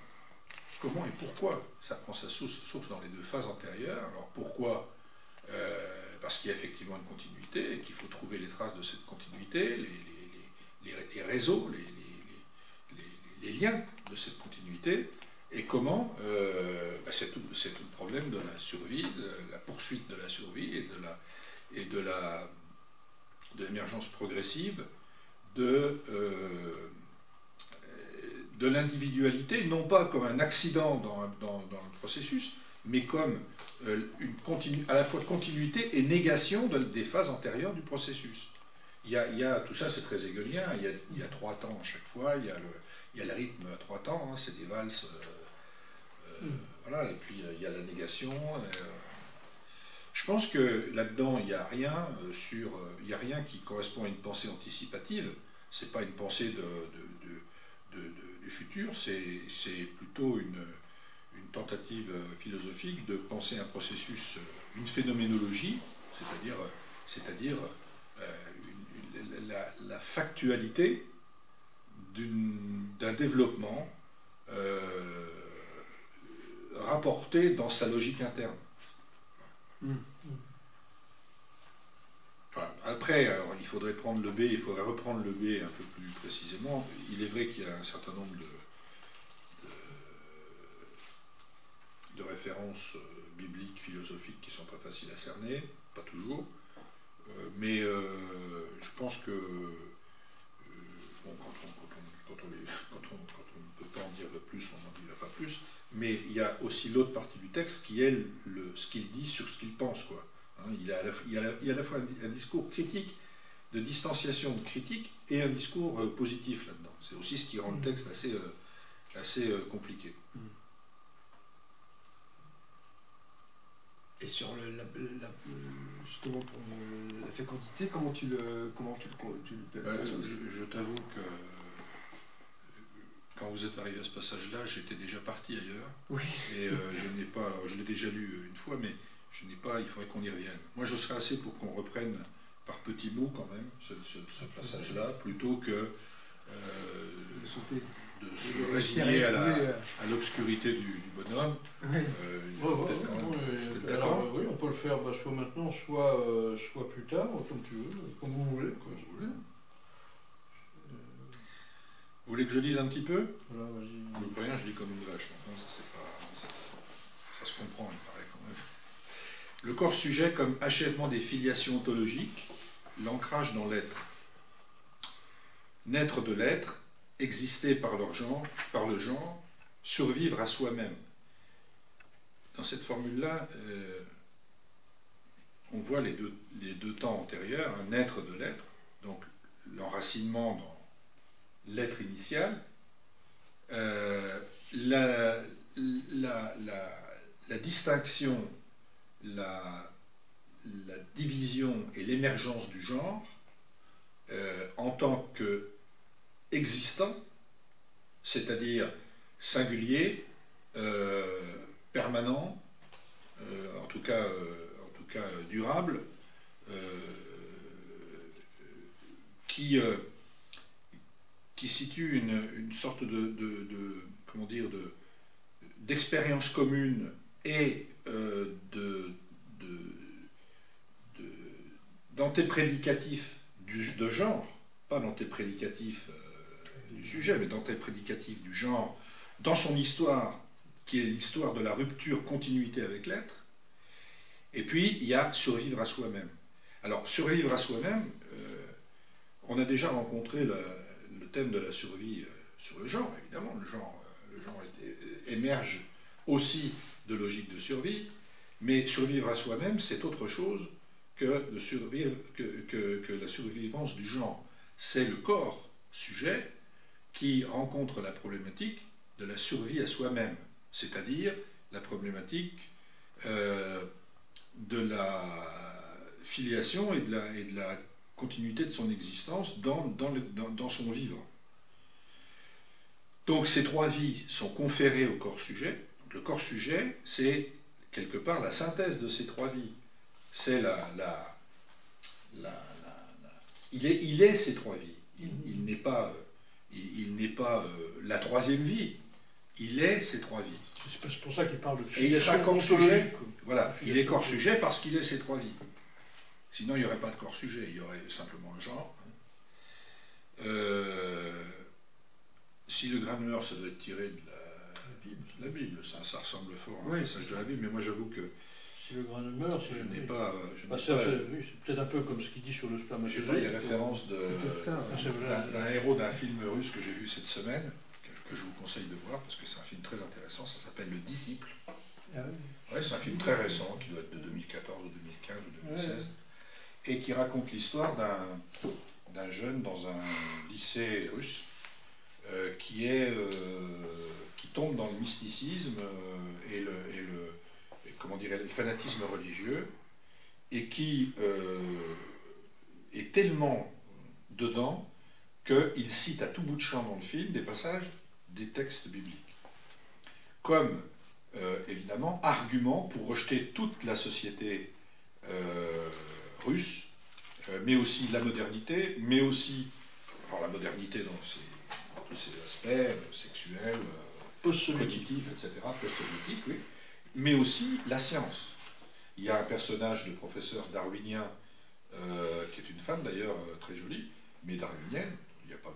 Comment et pourquoi ça prend sa source dans les deux phases antérieures? Alors pourquoi? euh, Parce qu'il y a effectivement une continuité et qu'il faut trouver les traces de cette continuité, les, les, les, les réseaux, les, les, les, les liens de cette continuité. Et comment? euh, bah C'est tout, c'est tout le problème de la survie, de la poursuite de la survie et de la, et de la, de l'émergence progressive de... Euh, de l'individualité, non pas comme un accident dans, dans, dans le processus, mais comme euh, une continu, à la fois continuité et négation de, des phases antérieures du processus. Il y a, il y a, tout ça c'est très hegelien, il y, a, il y a trois temps à chaque fois, il y a le, il y a le rythme à trois temps, hein, c'est des valses, euh, euh, voilà, et puis euh, il y a la négation. Euh, je pense que là-dedans il n'y a rien euh, sur, euh, il n'y a rien qui correspond à une pensée anticipative, c'est pas une pensée de, de, de De, de, du futur, c'est plutôt une, une tentative philosophique de penser un processus, une phénoménologie, c'est-à-dire c'est-à-dire euh, la, la factualité d'un développement euh, rapporté dans sa logique interne. Mmh. Voilà. Après, alors, il faudrait prendre le B, il faudrait reprendre le B un peu plus précisément. Il est vrai qu'il y a un certain nombre de, de, de références bibliques, philosophiques qui ne sont pas faciles à cerner, pas toujours. Euh, mais euh, je pense que euh, bon, quand on quand on, quand on, quand on, quand on ne peut pas en dire plus, on n'en dira pas plus. Mais il y a aussi l'autre partie du texte qui est le, ce qu'il dit sur ce qu'il pense, quoi. Il a à la, il a, il a à la fois un, un discours critique, de distanciation de critique, et un discours euh, positif là-dedans. C'est aussi ce qui rend le texte assez, euh, assez euh, compliqué. Et sur le, la, la, justement pour le, la fécondité, comment tu le comment tu le, tu le bah, Je, je t'avoue que quand vous êtes arrivé à ce passage-là, j'étais déjà parti ailleurs. Oui. Et euh, je n'ai pas. Alors, je l'ai déjà lu une fois, mais je n'ai pas, il faudrait qu'on y revienne. Moi, je serais assez pour qu'on reprenne par petits mots, quand même, ce, ce, ce passage-là, plutôt que euh, de, sauter. de se et résigner à l'obscurité du, du bonhomme. Oui. Euh, ouais, ouais, ouais, ouais, alors, oui, on peut le faire bah, soit maintenant, soit, euh, soit plus tard, comme tu veux, comme vous voulez. Comme vous voulez. Euh... Vous voulez que je lise un petit peu? Voilà, vas-y. Le moyen, je lis comme une vache. Enfin, ça, c'est pas, ça, ça, ça se comprend, il paraît, quand même. Le corps-sujet comme achèvement des filiations ontologiques, l'ancrage dans l'être. Naître de l'être, exister par, leur genre, par le genre, survivre à soi-même. Dans cette formule-là, euh, on voit les deux, les deux temps antérieurs, hein, naître de l'être, donc l'enracinement dans l'être initial, euh, la, la, la, la distinction, La, la division et l'émergence du genre, euh, en tant qu'existant, c'est-à-dire singulier, euh, permanent, euh, en tout cas, euh, en tout cas euh, durable, euh, qui, euh, qui situe une, une sorte de, de, de comment dire, de d'expérience commune et euh, de, de, de, d'antéprédicatif du, de genre, pas d'antéprédicatif euh, du sujet, mais d'antéprédicatif du genre dans son histoire, qui est l'histoire de la rupture continuité avec l'être. Et puis, il y a survivre à soi-même. Alors, survivre à soi-même, euh, on a déjà rencontré la, le thème de la survie euh, sur le genre, évidemment, le genre. Le genre émerge aussi de logiques de survie, mais survivre à soi-même, c'est autre chose que, de survivre, que, que, que la survivance du genre. C'est le corps sujet qui rencontre la problématique de la survie à soi-même, c'est-à-dire la problématique euh, de la filiation et de la, et de la continuité de son existence dans, dans, le, dans, dans son vivre. Donc ces trois vies sont conférées au corps-sujet. Le corps-sujet, c'est quelque part la synthèse de ces trois vies. C'est la, la, la, la, la... Il, est, il est ces trois vies. Il, il n'est pas, il, il n'est pas euh, la troisième vie. Il est ces trois vies. C'est pour ça qu'il parle de filiation. Et il sera corps-sujet. Voilà, il est corps-sujet parce qu'il est ces trois vies. Sinon, il n'y aurait pas de corps-sujet. Il y aurait simplement le genre. Euh... Si le grain de mœurs, ça doit être tiré de la, la Bible, Bible. Ça, ça ressemble fort à un oui, passage de la Bible, mais moi j'avoue que si le grain de mœurs, je n'ai pas... Bah, c'est oui, peut-être un peu comme ce qu'il dit sur le spermatozoïde. Il y a référence d'un ouais. héros d'un film russe que j'ai vu cette semaine, que, que je vous conseille de voir, parce que c'est un film très intéressant, ça s'appelle Le Disciple. Ah oui. Ouais, c'est un film très récent, qui doit être de deux mille quatorze ou deux mille quinze ou deux mille seize, ouais. et qui raconte l'histoire d'un jeune dans un lycée russe, Euh, qui, est, euh, qui tombe dans le mysticisme euh, et, le, et, le, et comment dirais, le fanatisme religieux, et qui euh, est tellement dedans qu'il cite à tout bout de champ dans le film des passages des textes bibliques, comme euh, évidemment argument pour rejeter toute la société euh, russe, euh, mais aussi la modernité, mais aussi alors la modernité dans ses ces aspects sexuels, cognitifs, et cetera, post-sognitifs, oui, mais aussi la science. Il y a un personnage de professeur darwinien, euh, qui est une femme d'ailleurs très jolie, mais darwinienne, il n'y a pas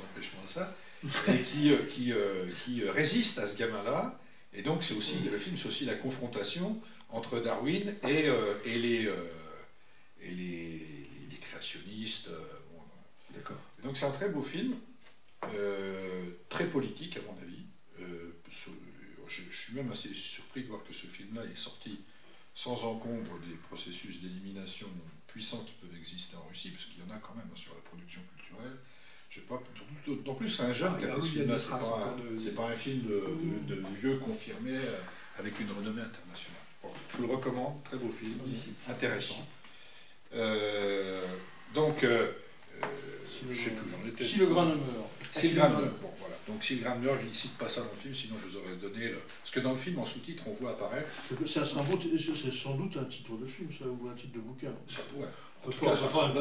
d'empêchement à ça, et qui, euh, qui, euh, qui résiste à ce gamin-là, et donc c'est aussi, le film, c'est aussi la confrontation entre Darwin et, euh, et les... Euh, et les créationniste. Euh, bon, D'accord. Donc c'est un très beau film, euh, très politique à mon avis. Euh, je, je suis même assez surpris de voir que ce film-là est sorti sans encombre des processus d'élimination puissants qui peuvent exister en Russie, parce qu'il y en a quand même hein, sur la production culturelle. Je sais pas, en plus c'est un jeune ah, qui a fait ce film-là, c'est pas, de... pas un film de, de, de vieux confirmé euh, avec une renommée internationale. Bon, je vous le recommande, très beau film, oui. intéressant. Euh, donc, euh, si je ne sais plus, j'en étais. Si le grain ne meurt. Si le grain ne meurt. Bon, voilà. Donc, si le grain ne meurt, je ne cite pas ça dans le film, sinon je vous aurais donné. Le... Parce que dans le film, en sous-titre, on voit apparaître. C'est sans, sans doute un titre de film, ça, ou un titre de bouquin. Ça pourrait. En tout cas, il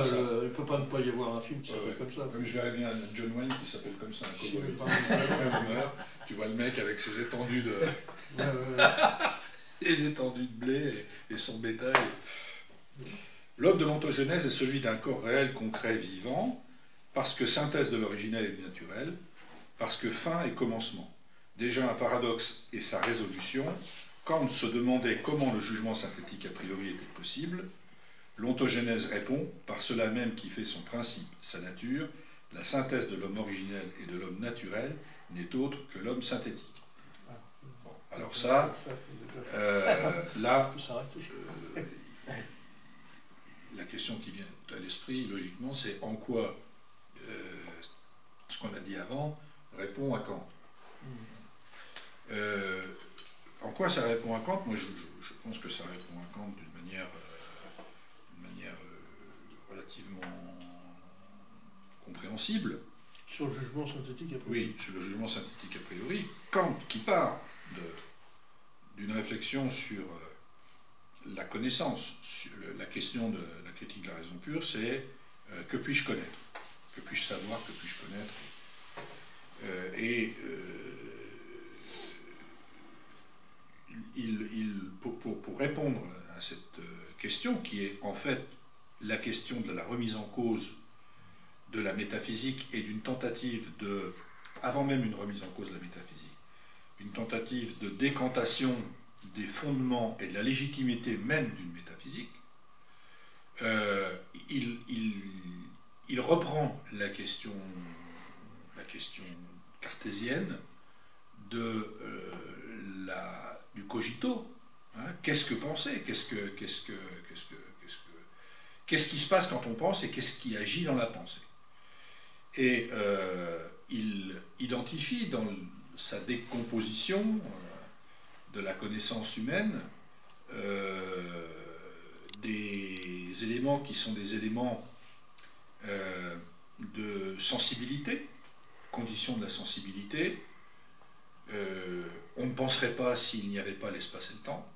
ne peut pas ne pas y avoir un film qui s'appelle ouais, comme ça. Oui, je verrais bien un John Wayne qui s'appelle comme ça, un si cowboy. Si le grain ne meurt, tu vois le mec avec ses étendues de. Ouais, ouais. Les étendues de blé et, et son bétail. Ouais. L'aube de l'ontogenèse est celui d'un corps réel, concret, vivant, parce que synthèse de l'originel et du naturel, parce que fin et commencement. Déjà un paradoxe et sa résolution, Kant se demandait comment le jugement synthétique a priori était possible. L'ontogenèse répond, par cela même qui fait son principe, sa nature, la synthèse de l'homme originel et de l'homme naturel n'est autre que l'homme synthétique. Bon, alors ça, euh, là... Euh, La question qui vient à l'esprit, logiquement, c'est en quoi euh, ce qu'on a dit avant répond à Kant. Euh, en quoi ça répond à Kant? Moi, je, je, je pense que ça répond à Kant d'une manière euh, de manière relativement compréhensible. Sur le jugement synthétique a priori. Oui, sur le jugement synthétique a priori. Kant, qui part d'une réflexion sur la connaissance, sur la question de la critique de la raison pure, c'est euh, que puis-je connaître? Que puis-je savoir? Que puis-je connaître? euh, Et euh, il, il, pour, pour, pour répondre à cette question, qui est en fait la question de la remise en cause de la métaphysique et d'une tentative de, avant même une remise en cause de la métaphysique, une tentative de décantation des fondements et de la légitimité même d'une métaphysique, euh, il, il, il reprend la question, la question cartésienne de, euh, la, du cogito. Hein, qu'est-ce que penser? Qu'est-ce que, qu'est-ce que, qu'est-ce que, qu'est-ce que, qu'est-ce qui se passe quand on pense et qu'est-ce qui agit dans la pensée? Et euh, il identifie dans le, sa décomposition euh, de la connaissance humaine euh, des éléments qui sont des éléments euh, de sensibilité, conditions de la sensibilité. Euh, on ne penserait pas s'il n'y avait pas l'espace et le temps.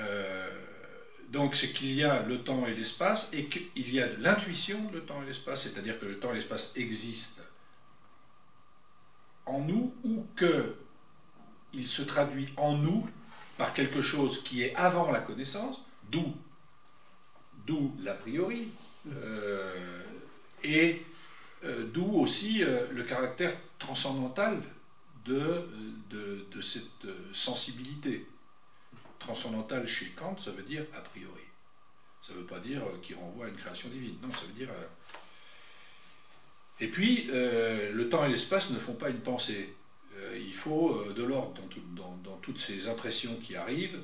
Euh, Donc c'est qu'il y a le temps et l'espace et qu'il y a de l'intuition de le temps et l'espace, c'est-à-dire que le temps et l'espace existent en nous ou qu'il se traduit en nous par quelque chose qui est avant la connaissance, d'où d'où l'a priori, euh, et euh, d'où aussi euh, le caractère transcendantal de, de, de cette sensibilité. Transcendantal chez Kant, ça veut dire a priori. Ça ne veut pas dire qu'il renvoie à une création divine. Non, ça veut dire... Euh... Et puis, euh, le temps et l'espace ne font pas une pensée. Euh, il faut euh, de l'ordre dans, tout, dans, dans toutes ces impressions qui arrivent.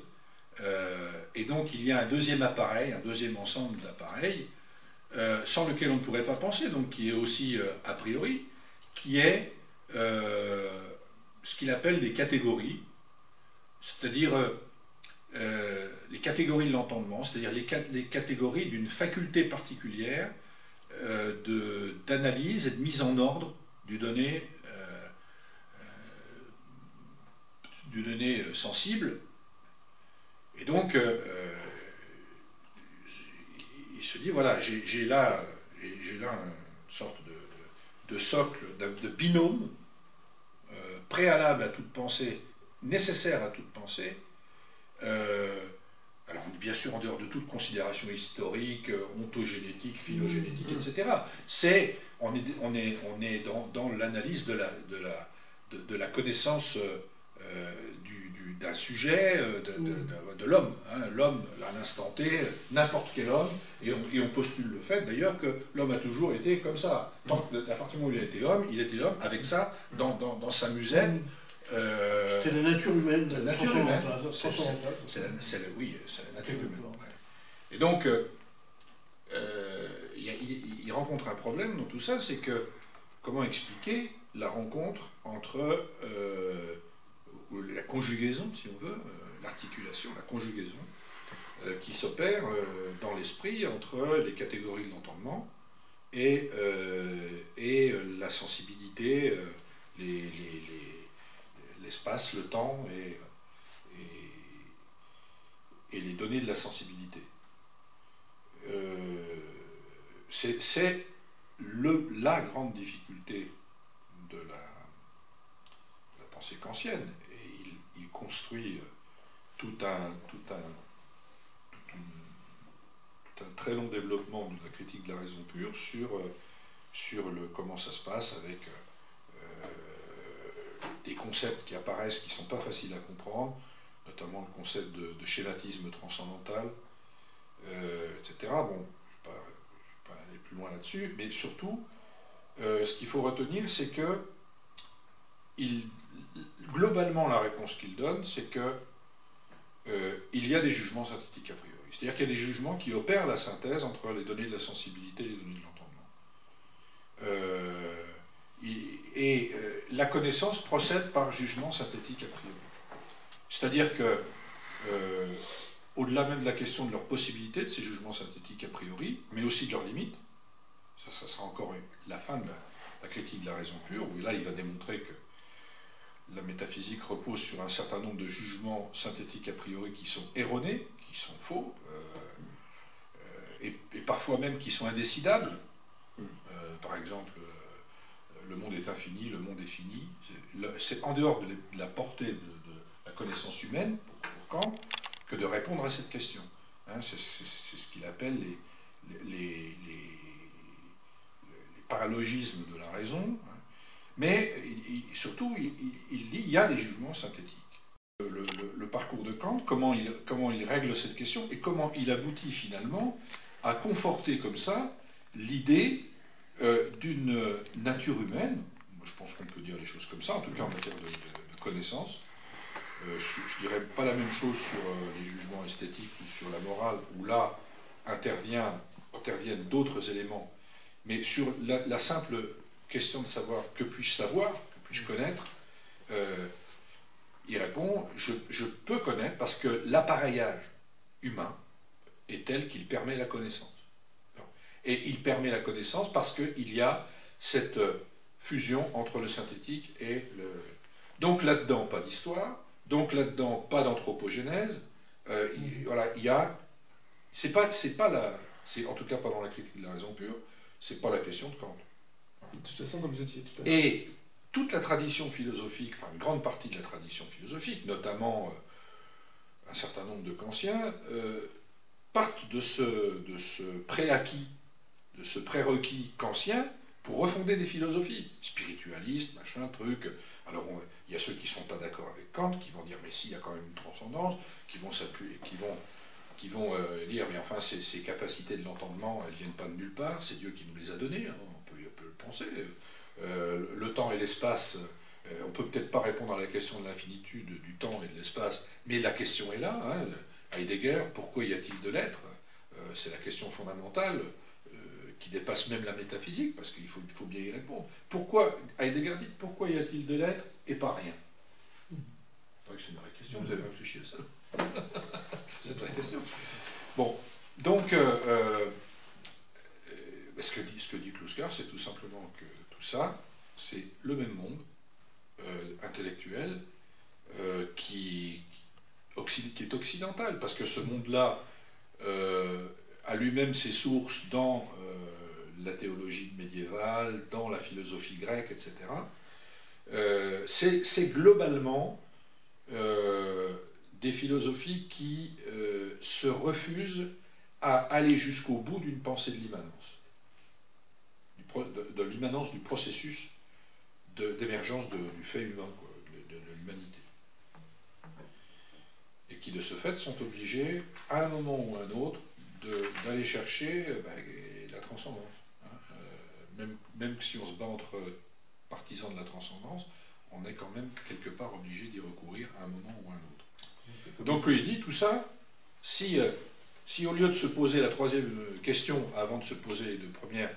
Euh, et donc, il y a un deuxième appareil, un deuxième ensemble d'appareils, euh, sans lequel on ne pourrait pas penser, donc qui est aussi euh, a priori, qui est euh, ce qu'il appelle des catégories, c'est-à-dire... Euh, Euh, les catégories de l'entendement, c'est-à-dire les, cat les catégories d'une faculté particulière euh, d'analyse et de mise en ordre du donné, euh, euh, du donné sensible. Et donc, euh, il se dit, voilà, j'ai là, là une sorte de, de, de socle, de, de binôme euh, préalable à toute pensée, nécessaire à toute pensée. Euh, alors bien sûr en dehors de toute considération historique, ontogénétique, phylogénétique, et cetera. C'est, on est, on est, on est dans, dans l'analyse de la, de, la, de, de la connaissance euh, du, du, d'un sujet, de, de, de, de l'homme. Hein, l'homme à l'instant T, n'importe quel homme, et on, et on postule le fait d'ailleurs que l'homme a toujours été comme ça. Tant que, à partir du moment où il a été homme, il était homme avec ça dans, dans, dans sa musette. Euh, c'est la nature humaine, la nature humaine. C'est la, la, oui, la nature humaine. Ouais. Et donc, euh, il, il, il rencontre un problème dans tout ça, c'est que comment expliquer la rencontre entre euh, la conjugaison, si on veut, l'articulation, la conjugaison, euh, qui s'opère euh, dans l'esprit entre les catégories de l'entendement et, euh, et la sensibilité, euh, les, les, les l'espace, le temps et, et, et les données de la sensibilité. Euh, c'est la grande difficulté de la, de la pensée kantienne. Et il, il construit tout un, tout, un, tout, un, tout un très long développement de la critique de la raison pure sur, sur le, comment ça se passe avec... des concepts qui apparaissent, qui ne sont pas faciles à comprendre, notamment le concept de, de schématisme transcendantal, euh, et cetera. Bon, je ne vais pas aller plus loin là-dessus, mais surtout, euh, ce qu'il faut retenir, c'est que il, globalement, la réponse qu'il donne, c'est que euh, il y a des jugements synthétiques a priori. C'est-à-dire qu'il y a des jugements qui opèrent la synthèse entre les données de la sensibilité et les données de l'entendement. Euh, Et euh, la connaissance procède par jugement synthétique a priori. C'est-à-dire que euh, au-delà même de la question de leur possibilité, de ces jugements synthétiques a priori, mais aussi de leurs limites. Ça, ça sera encore la fin de la, la critique de la raison pure, où là il va démontrer que la métaphysique repose sur un certain nombre de jugements synthétiques a priori qui sont erronés, qui sont faux, euh, et, et parfois même qui sont indécidables. Euh, par exemple, euh, le monde est infini, le monde est fini. C'est en dehors de la portée de, de la connaissance humaine, pour, pour Kant, que de répondre à cette question. Hein, c'est ce qu'il appelle les, les, les, les, les paralogismes de la raison. Hein. Mais il, il, surtout, il, il dit qu'il y a des jugements synthétiques. Le, le, le parcours de Kant, comment il, comment il règle cette question et comment il aboutit finalement à conforter comme ça l'idée euh, d'une nature humaine. Moi, je pense qu'on peut dire les choses comme ça, en tout cas en matière de, de, de connaissance. Euh, je dirais pas la même chose sur euh, les jugements esthétiques ou sur la morale, où là intervient, interviennent d'autres éléments. Mais sur la, la simple question de savoir que puis-je savoir, que puis-je connaître, euh, il répond, je, je peux connaître parce que l'appareillage humain est tel qu'il permet la connaissance. Et il permet la connaissance parce qu'il y a cette fusion entre le synthétique et le... Donc là-dedans, pas d'histoire. Donc là-dedans, pas d'anthropogénèse. Euh, il, voilà, il y a... C'est pas, c'est pas la... C'est en tout cas pas dans la critique de la raison pure, c'est pas la question de Kant. De toute façon, comme je disais tout à l'heure. Et toute la tradition philosophique, enfin une grande partie de la tradition philosophique, notamment euh, un certain nombre de kantiens, euh, partent de ce, de ce préacquis, de ce prérequis kantien pour refonder des philosophies, spiritualistes, machin, truc. Alors on, il y a ceux qui ne sont pas d'accord avec Kant, qui vont dire mais si, il y a quand même une transcendance, qui vont s'appuyer, qui vont, qui vont euh, dire mais enfin ces, ces capacités de l'entendement, elles ne viennent pas de nulle part, c'est Dieu qui nous les a données, hein, on, peut, on peut le penser. Euh, le temps et l'espace, euh, on ne peut peut-être pas répondre à la question de l'infinitude du temps et de l'espace, mais la question est là, hein, Heidegger, pourquoi y a-t-il de l'être? euh, C'est la question fondamentale, qui dépasse même la métaphysique, parce qu'il faut, faut bien y répondre. Pourquoi, Heidegger dit, pourquoi y a-t-il de l'être et pas rien? C'est une vraie question, vous avez réfléchi à ça. C'est une vraie question. Bon, donc, euh, euh, ce, que dit, ce que dit Clouscard, c'est tout simplement que tout ça, c'est le même monde euh, intellectuel euh, qui, qui est occidental, parce que ce monde-là euh, a lui-même ses sources dans... Euh, la théologie médiévale, dans la philosophie grecque, et cetera. Euh, C'est globalement euh, des philosophies qui euh, se refusent à aller jusqu'au bout d'une pensée de l'immanence, de, de l'immanence du processus d'émergence du fait humain, quoi, de, de, de l'humanité. Et qui, de ce fait, sont obligés, à un moment ou à un autre, d'aller chercher bah, la transcendance. Même, même si on se bat entre partisans de la transcendance, on est quand même quelque part obligé d'y recourir à un moment ou à un autre. Donc lui dit tout ça, si, si au lieu de se poser la troisième question avant de se poser les deux premières,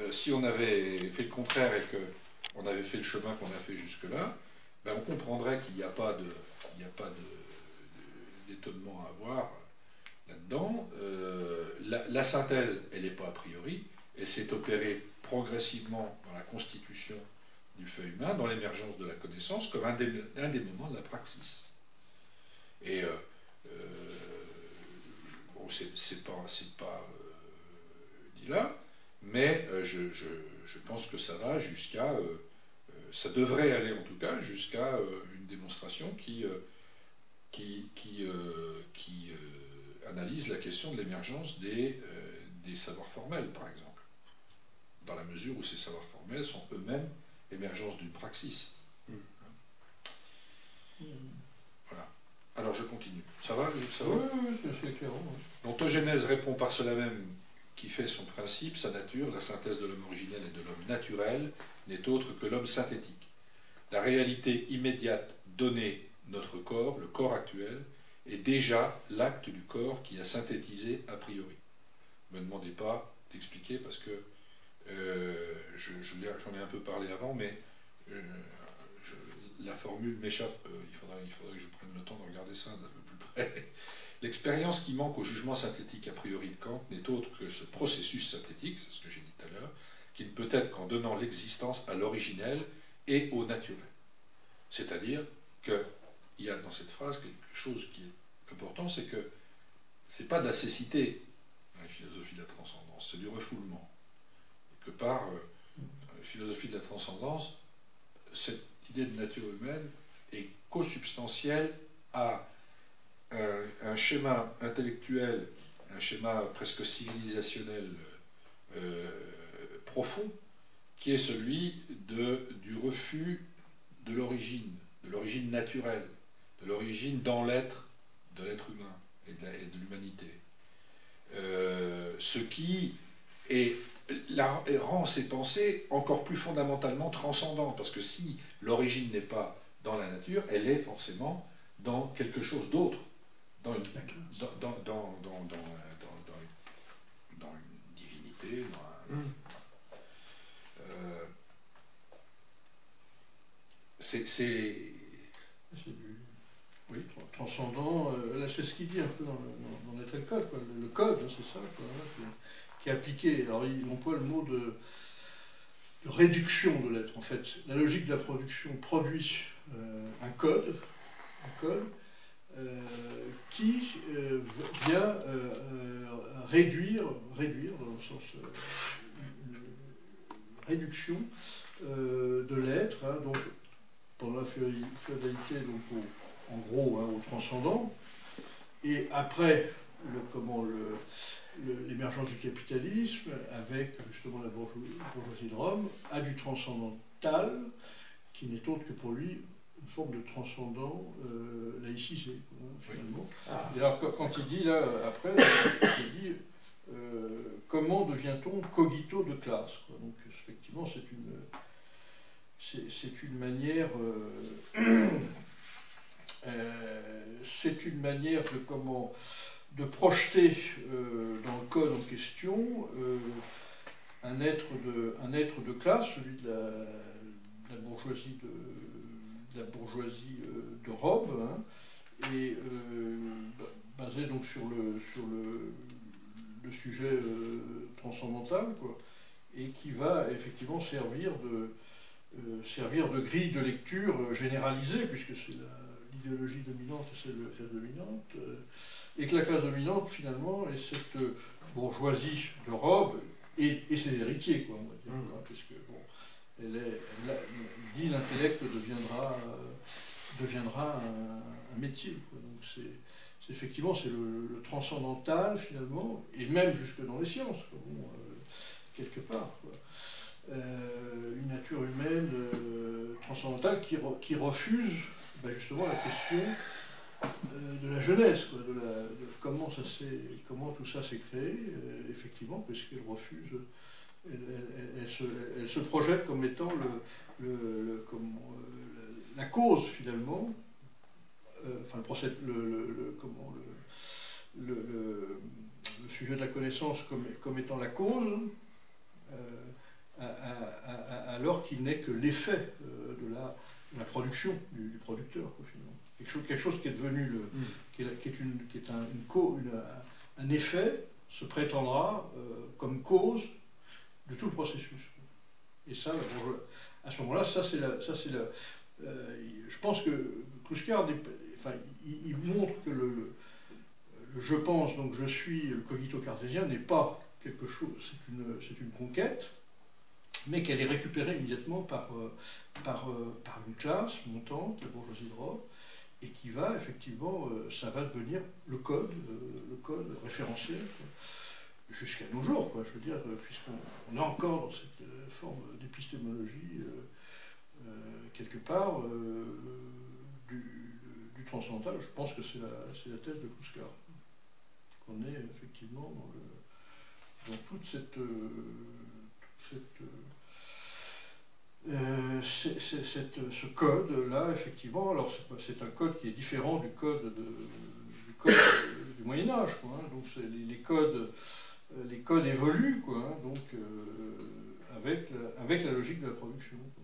euh, si on avait fait le contraire et qu'on avait fait le chemin qu'on a fait jusque-là, ben on comprendrait qu'il n'y a pas d'étonnement à avoir là-dedans. Euh, la, la synthèse, elle n'est pas a priori, elle s'est opérée progressivement dans la constitution du fait humain, dans l'émergence de la connaissance, comme un des, un des moments de la praxis. Et euh, euh, bon, c'est pas, pas euh, dit là, mais euh, je, je, je pense que ça va jusqu'à, euh, euh, ça devrait aller en tout cas, jusqu'à euh, une démonstration qui, euh, qui, qui, euh, qui euh, analyse la question de l'émergence des, euh, des savoirs formels, par exemple. Dans la mesure où ces savoirs formels sont eux-mêmes émergence d'une praxis. Mmh. Voilà. Alors je continue. Ça va? Ça va? Oui, oui, oui, c'est clair. L'ontogénèse répond par cela même qui fait son principe, sa nature, la synthèse de l'homme originel et de l'homme naturel n'est autre que l'homme synthétique. La réalité immédiate donnée notre corps, le corps actuel, est déjà l'acte du corps qui a synthétisé a priori. Ne me demandez pas d'expliquer parce que Euh, je, je, j'en ai un peu parlé avant, mais euh, je, la formule m'échappe, euh, il, faudrait, il faudrait que je prenne le temps de regarder ça d'un peu plus près, L'expérience qui manque au jugement synthétique a priori de Kant n'est autre que ce processus synthétique, c'est ce que j'ai dit tout à l'heure, qui ne peut être qu'en donnant l'existence à l'originel et au naturel. C'est-à-dire qu'il y a dans cette phrase quelque chose qui est important, c'est que ce n'est pas de la cécité, la philosophie de la transcendance, c'est du refoulement. Et que par euh, la philosophie de la transcendance, cette idée de nature humaine est co-substantielle à un, un schéma intellectuel, un schéma presque civilisationnel euh, profond, qui est celui de, du refus de l'origine, de l'origine naturelle, de l'origine dans l'être, de l'être humain et de l'humanité. Euh, ce qui est, la, rend ces pensées encore plus fondamentalement transcendantes, parce que si l'origine n'est pas dans la nature, elle est forcément dans quelque chose d'autre, dans, dans, dans, dans, dans, dans, dans, dans, dans une divinité, dans un... Mm. Euh, c'est... Oui, transcendant, euh, là c'est ce qu'il dit un peu dans, le, dans notre école, quoi. Le, le code, c'est ça, quoi, qui, qui est appliqué. Alors il emploie le mot de, de réduction de l'être, en fait. La logique de la production produit euh, un code, un code euh, qui euh, vient euh, réduire, réduire dans le sens... Euh, réduction euh, de l'être, hein, donc pendant la féodalité, donc au, en gros hein, au transcendant, et après le, comment le, le, l'émergence du capitalisme avec justement la bourgeoisie, la bourgeoisie de Rome, à du transcendantal qui n'est autre que pour lui une forme de transcendant euh, laïcisé, quoi, hein, finalement. Oui. Ah. Et alors quand il dit là après, il dit Euh, comment devient-on cogito de classe, quoi. Donc effectivement c'est une c'est une manière euh, euh, c'est une manière de comment de projeter euh, dans le code en question euh, un être de un être de classe, celui de la, de la bourgeoisie de, de la bourgeoisie de Rome, hein, et euh, basé donc sur le sur le le sujet euh, transcendantal, quoi, et qui va effectivement servir de, euh, servir de grille de lecture euh, généralisée, puisque c'est l'idéologie dominante et celle de la classe dominante, euh, et que la classe dominante, finalement, est cette euh, bourgeoisie de robe et, et ses héritiers, quoi, on va dire, mmh. hein, puisque, bon, elle est, elle a, dit l'intellect deviendra, euh, deviendra un, un métier, quoi, donc c'est... Effectivement, c'est le, le transcendantal, finalement, et même jusque dans les sciences, bon, euh, quelque part, quoi. Euh, une nature humaine euh, transcendantale qui, re, qui refuse ben justement la question euh, de la jeunesse, quoi, de, la, de comment, ça comment tout ça s'est créé, euh, effectivement, parce qu'elle refuse, elle, elle, elle, se, elle se projette comme étant le, le, le, comme, euh, la, la cause, finalement, enfin le, procès, le, le, le, comment, le, le, le, le sujet de la connaissance comme, comme étant la cause, euh, à, à, à, alors qu'il n'est que l'effet euh, de, la, de la production du, du producteur, quoi, finalement. Quelque chose, quelque chose qui est devenu le, mm. qui est, qui est, une, qui est un, une co, une, un effet se prétendra euh, comme cause de tout le processus, quoi. Et ça, à ce moment-là, ça c'est la, ça c'est la Euh, je pense que Clouscard, enfin, il, il montre que le, le, le je pense, donc je suis, le cogito cartésien n'est pas quelque chose, c'est une, c'est une conquête, mais qu'elle est récupérée immédiatement par, par, par une classe montante, la bourgeoisie de Rome, et qui va effectivement, ça va devenir le code, le code référentiel, jusqu'à nos jours, quoi, je veux dire, puisqu'on est encore dans cette forme d'épistémologie. Euh, Euh, quelque part, euh, du, du transcendantal, je pense que c'est la, la thèse de Clouscard. Qu'on est effectivement dans, le, dans toute cette... Euh, toute cette euh, c'est, c'est, cette ce code-là, effectivement, alors c'est un code qui est différent du code, de, du, code du Moyen-Âge, quoi, hein, donc les, les, codes, les codes évoluent, quoi, hein, donc, euh, avec, la, avec la logique de la production, quoi.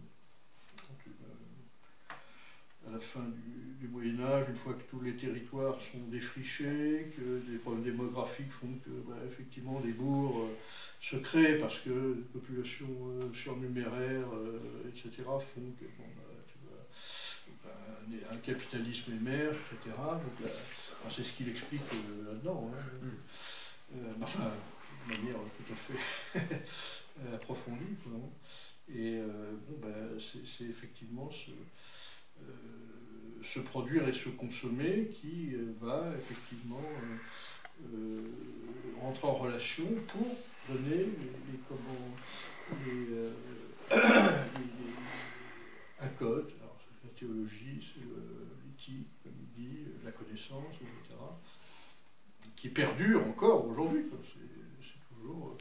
À la fin du, du Moyen-Âge, une fois que tous les territoires sont défrichés, que des problèmes démographiques font que, bah, effectivement, des bourgs euh, se créent parce que les populations euh, surnuméraires, euh, et cetera, font que, bon, bah, tu vois, bah, un, un capitalisme émerge, et cetera. Donc, là, bah, c'est ce qu'il explique euh, là-dedans. Hein, euh, euh, enfin, de manière tout à fait approfondie, quoi. Et euh, bon, ben, c'est effectivement ce, euh, se produire et se consommer qui euh, va effectivement euh, euh, rentrer en relation pour donner les, les, comment, les, euh, les, les, un code. Alors, la théologie, c'est l'éthique, comme il dit, la connaissance, et cetera, qui perdure encore aujourd'hui. C'est toujours... Euh,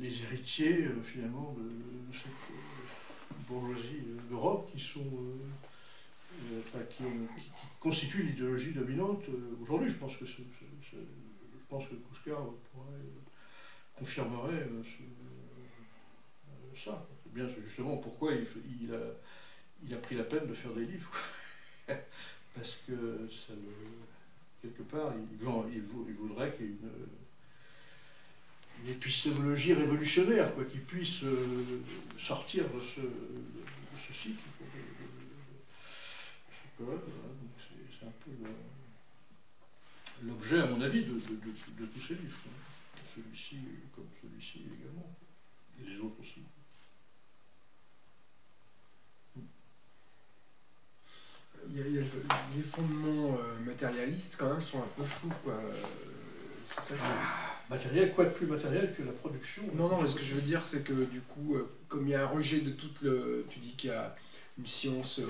les héritiers, euh, finalement, de, de cette euh, bourgeoisie euh, d'Europe qui sont, euh, euh, enfin, qui, ont, qui, qui constituent l'idéologie dominante euh, aujourd'hui. Je pense que, ce, ce, ce, je pense que Clouscard pourrait, euh, confirmerait euh, ce, euh, ça. C'est bien justement pourquoi il, il, a, il a pris la peine de faire des livres. Parce que, ça le, quelque part, il, il, il voudrait qu'il y ait une... une épistémologie révolutionnaire, quoi, qui puisse euh, sortir de ce, de ce cycle. Voilà, c'est un peu l'objet, à mon avis, de, de, de, de tous ces livres. Hein. Celui-ci, comme celui-ci également, et les autres aussi. Il y a, il y a, les fondements euh, matérialistes, quand même, sont un peu flous, quoi. C'est ça que... ah. Matériel, quoi de plus matériel que la production? Non, non, mais ce que je veux dire, c'est que du coup, euh, comme il y a un rejet de toute le... Tu dis qu'il y a une science euh,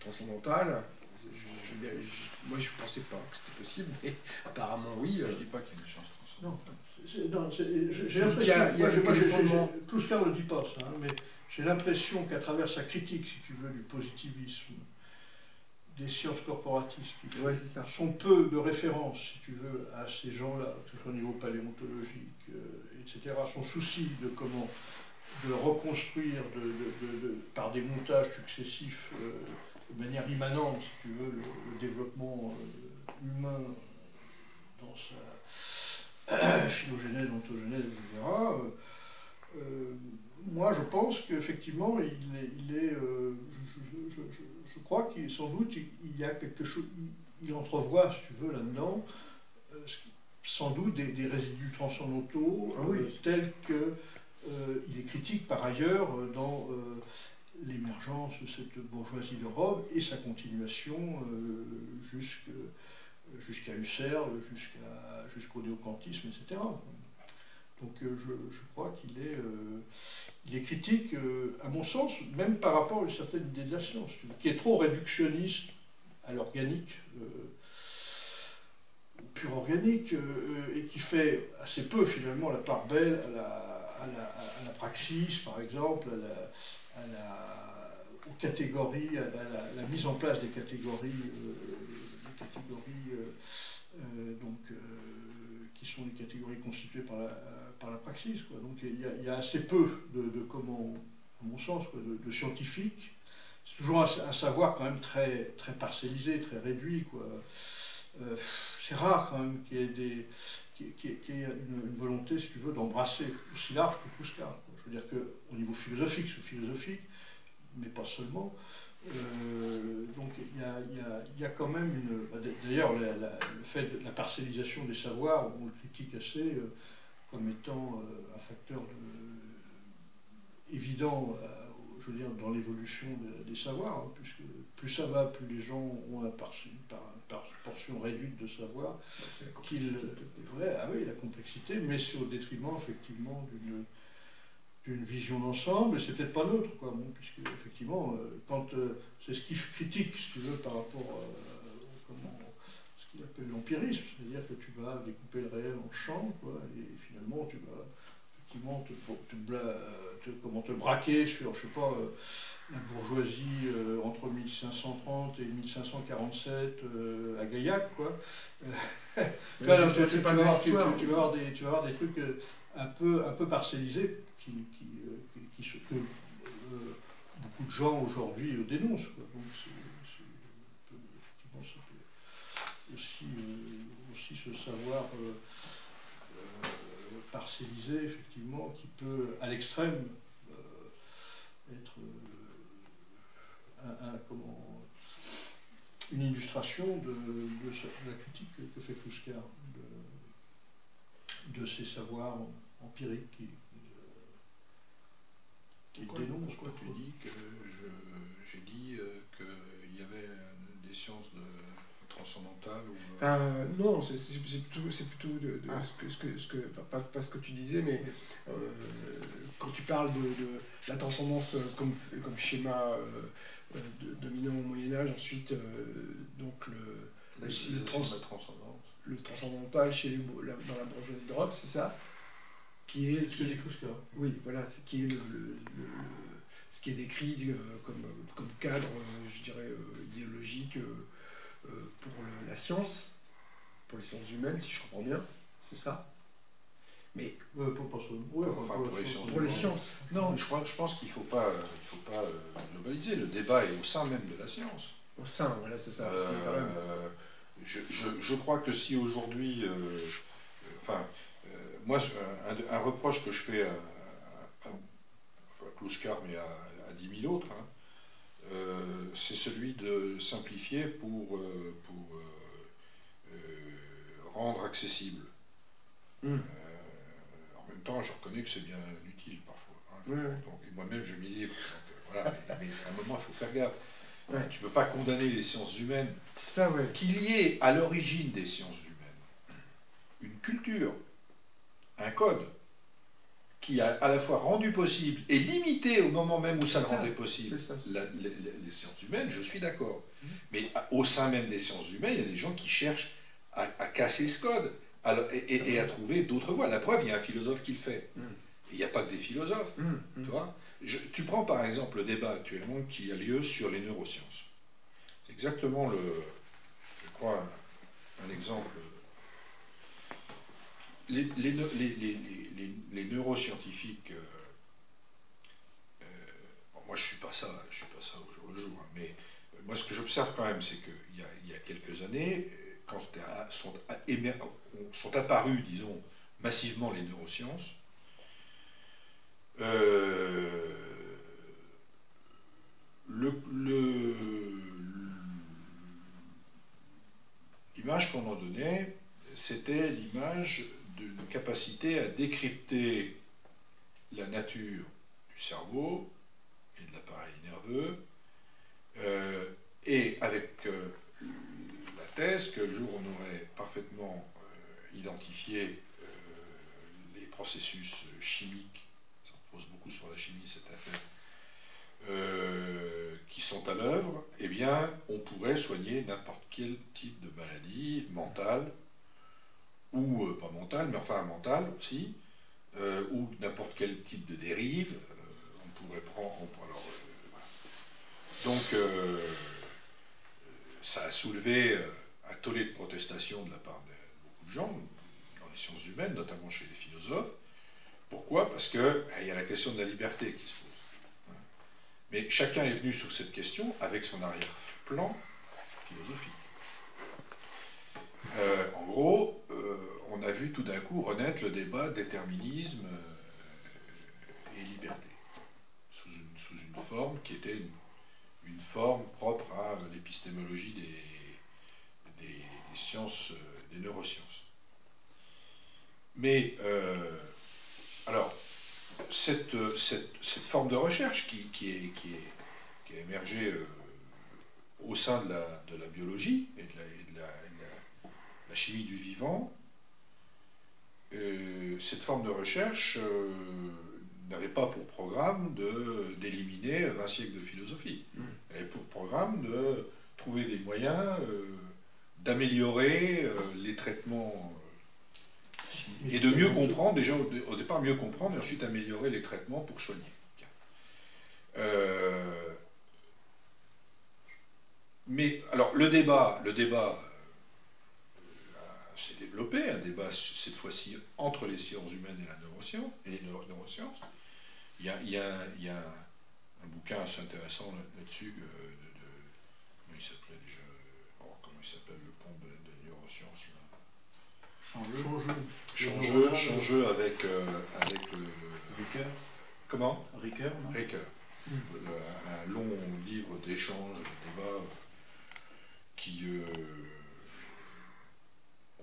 transcendantale, je, je, je, moi je pensais pas que c'était possible, mais apparemment oui. Euh... Je dis pas qu'il y a une science transcendantale. J'ai l'impression, Clouscard ne le dit pas ça, hein, mais j'ai l'impression qu'à travers sa critique, si tu veux, du positivisme, des sciences corporatistes qui ouais, sont peu de référence, si tu veux, à ces gens-là, que ce soit au niveau paléontologique, euh, et cetera. Son souci de comment de reconstruire de, de, de, de, par des montages successifs, euh, de manière immanente, si tu veux, le, le développement euh, humain dans sa phylogénèse, ontogénèse, et cetera. Euh, euh, moi, je pense qu'effectivement, il est... Il est euh, je, je, je, je, Je crois qu'il sans doute il y a quelque chose, il, il entrevoit, si tu veux, là-dedans, euh, sans doute des, des résidus transcendantaux, ah oui. euh, tels que euh, il est critique par ailleurs dans euh, l'émergence de cette bourgeoisie d'Europe et sa continuation euh, jusqu'à jusqu'à Husserl, jusqu'à jusqu'au néocantisme, et cetera. Donc euh, je, je crois qu'il est, euh, il est critique, euh, à mon sens, même par rapport à une certaine idée de la science, qui est trop réductionniste à l'organique, euh, pur organique, euh, et qui fait assez peu finalement la part belle à la, à la, à la praxis, par exemple, à la, à la, aux catégories, à la, à la, à la mise en place des catégories, euh, des catégories euh, euh, donc, euh, qui sont des catégories constituées par la... par la praxis, quoi. Donc il y, y a assez peu de, de comment, à mon sens, quoi, de, de scientifiques. C'est toujours un, un savoir quand même très, très parcellisé, très réduit, quoi. Euh, c'est rare quand même qu'il y ait, des, qu'il y ait, qu'il y ait, qu'il y ait une, une volonté, si tu veux, d'embrasser aussi large que tout ce cas. Je veux dire qu'au niveau philosophique, sous philosophique, mais pas seulement. Euh, donc il y a, y, a, y a quand même une... D'ailleurs, le fait de la parcellisation des savoirs, on le critique assez... Euh, comme étant euh, un facteur de, évident, euh, je veux dire, dans l'évolution de, des savoirs, hein, puisque plus ça va, plus les gens ont une, par, une, par, une portion réduite de savoir. Qu'ils, ouais, ah oui, la complexité, mais c'est au détriment, effectivement, d'une d'une vision d'ensemble, et c'est peut-être pas neutre, quoi, bon, puisque, effectivement, euh, quand euh, c'est ce qu'il critique, si tu veux, par rapport euh, comment, il appelle l'empirisme, c'est-à-dire que tu vas découper le réel en champs, quoi, et finalement tu vas effectivement te, te, bla, te, comment, te braquer sur, je sais pas, euh, la bourgeoisie euh, entre mille cinq cent trente et mille cinq cent quarante-sept euh, à Gaillac, quoi. Euh, tu vas avoir des, tu vas avoir des trucs euh, un peu, un peu parcellisés qui, qui, euh, qui, qui se, que euh, beaucoup de gens aujourd'hui euh, dénoncent, quoi. Donc, c'est, c'est, je pense que aussi, euh, aussi ce savoir euh, euh, parcellisé, effectivement, qui peut, à l'extrême, euh, être euh, un, un, comment, une illustration de, de, de la critique que, que fait Clouscard de, de ces savoirs empiriques qui, qui quoi, dénonce quoi. Tu dis que j'ai dit euh, qu'il y avait des sciences de, transcendantales ou... Euh, non, c'est plutôt, plutôt de, de ah. ce que, ce que, ce que pas, pas ce que tu disais, mais euh, quand tu parles de, de la transcendance comme, comme schéma euh, de, dominant au Moyen-Âge, ensuite, euh, donc le, la, le, le, trans, le transcendantal chez les, la, dans la bourgeoisie d'Europe, c'est ça? Qui est, qui est, oui, voilà, c'est qui est le, le, le, ce qui est décrit euh, comme, comme cadre, euh, je dirais, euh, idéologique euh, pour le, la science, pour les sciences humaines, si je comprends bien, c'est ça. Mais ouais, pour, pour, ouais, enfin, pour, pour les sciences. Pour les sciences. Non, je, crois, je pense qu'il ne faut pas, euh, il faut pas euh, globaliser. Le débat est au sein même de la science. Au sein, voilà, c'est ça. Euh, ça euh, je, je, je crois que si aujourd'hui, euh, enfin. Moi, un, un reproche que je fais à, à, à Clouscard, mais à dix mille autres, hein, euh, c'est celui de simplifier pour, euh, pour euh, euh, rendre accessible. Mm. Euh, en même temps, je reconnais que c'est bien utile parfois. Hein, mm. donc, et moi-même, je m'y livre. Donc, euh, voilà, mais, mais à un moment, il faut faire gaffe. Mm. Tu ne peux pas condamner les sciences humaines. Ça, ouais. Qu'il y ait à l'origine des sciences humaines une culture, un code qui a à la fois rendu possible et limité au moment même où ça le rendait possible ça, la, les, les sciences humaines, je suis d'accord. Mmh. Mais au sein même des sciences humaines, il y a des gens qui cherchent à, à casser ce code à, et, et, et à trouver d'autres voies. La preuve, il y a un philosophe qui le fait. Mmh. Il n'y a pas que des philosophes. Mmh. Tu vois, je, tu prends par exemple le débat actuellement qui a lieu sur les neurosciences. C'est exactement le, je crois, un, un exemple... Les, les, les, les, les, les neuroscientifiques, euh, euh, bon, moi je ne suis pas ça, je suis pas ça au jour le jour, hein, mais euh, moi ce que j'observe quand même, c'est qu'il y a, y a quelques années, quand sont, sont apparues, disons, massivement les neurosciences, euh, le, le, l'image qu'on en donnait, c'était l'image d'une capacité à décrypter la nature du cerveau et de l'appareil nerveux, euh, et avec euh, la thèse que le jour où on aurait parfaitement euh, identifié euh, les processus chimiques, ça repose beaucoup sur la chimie cette affaire, euh, qui sont à l'œuvre, eh bien on pourrait soigner n'importe quel type de maladie mentale, ou euh, pas mental, mais enfin mental aussi, euh, ou n'importe quel type de dérive, euh, on pourrait prendre... On pourrait, alors, euh, voilà. Donc, euh, ça a soulevé euh, un tollé de protestation de la part de beaucoup de gens, dans les sciences humaines, notamment chez les philosophes. Pourquoi? Parce qu'il ben, y a la question de la liberté qui se pose. Hein. Mais chacun est venu sur cette question avec son arrière-plan philosophique. Euh, en gros, euh, on a vu tout d'un coup renaître le débat déterminisme euh, et liberté, sous une, sous une forme qui était une, une forme propre à l'épistémologie des, des, des sciences, euh, des neurosciences. Mais, euh, alors, cette, cette, cette forme de recherche qui, qui, est, qui, est, qui a émergé euh, au sein de la, de la biologie et de la, et de la la chimie du vivant, euh, cette forme de recherche euh, n'avait pas pour programme d'éliminer vingt siècles de philosophie. Mmh. Elle avait pour programme de trouver des moyens euh, d'améliorer euh, les traitements euh, et de mieux comprendre, déjà au, au départ mieux comprendre et ensuite améliorer les traitements pour soigner. Euh, mais alors le débat, le débat s'est développé, un débat cette fois-ci entre les sciences humaines et, la neuroscience, et les neurosciences. Il y a, il y a, il y a un, un bouquin assez intéressant là-dessus, de, de, de, il s'appelait déjà, bon, il s'appelle le pont de, de neurosciences, là. Changeux. Changeux, Changeux, Changeux avec, euh, avec le... le... Ricoeur. Comment? Ricoeur, non? Ricoeur. Mmh. Un, un long livre d'échanges, de débats, qui, euh,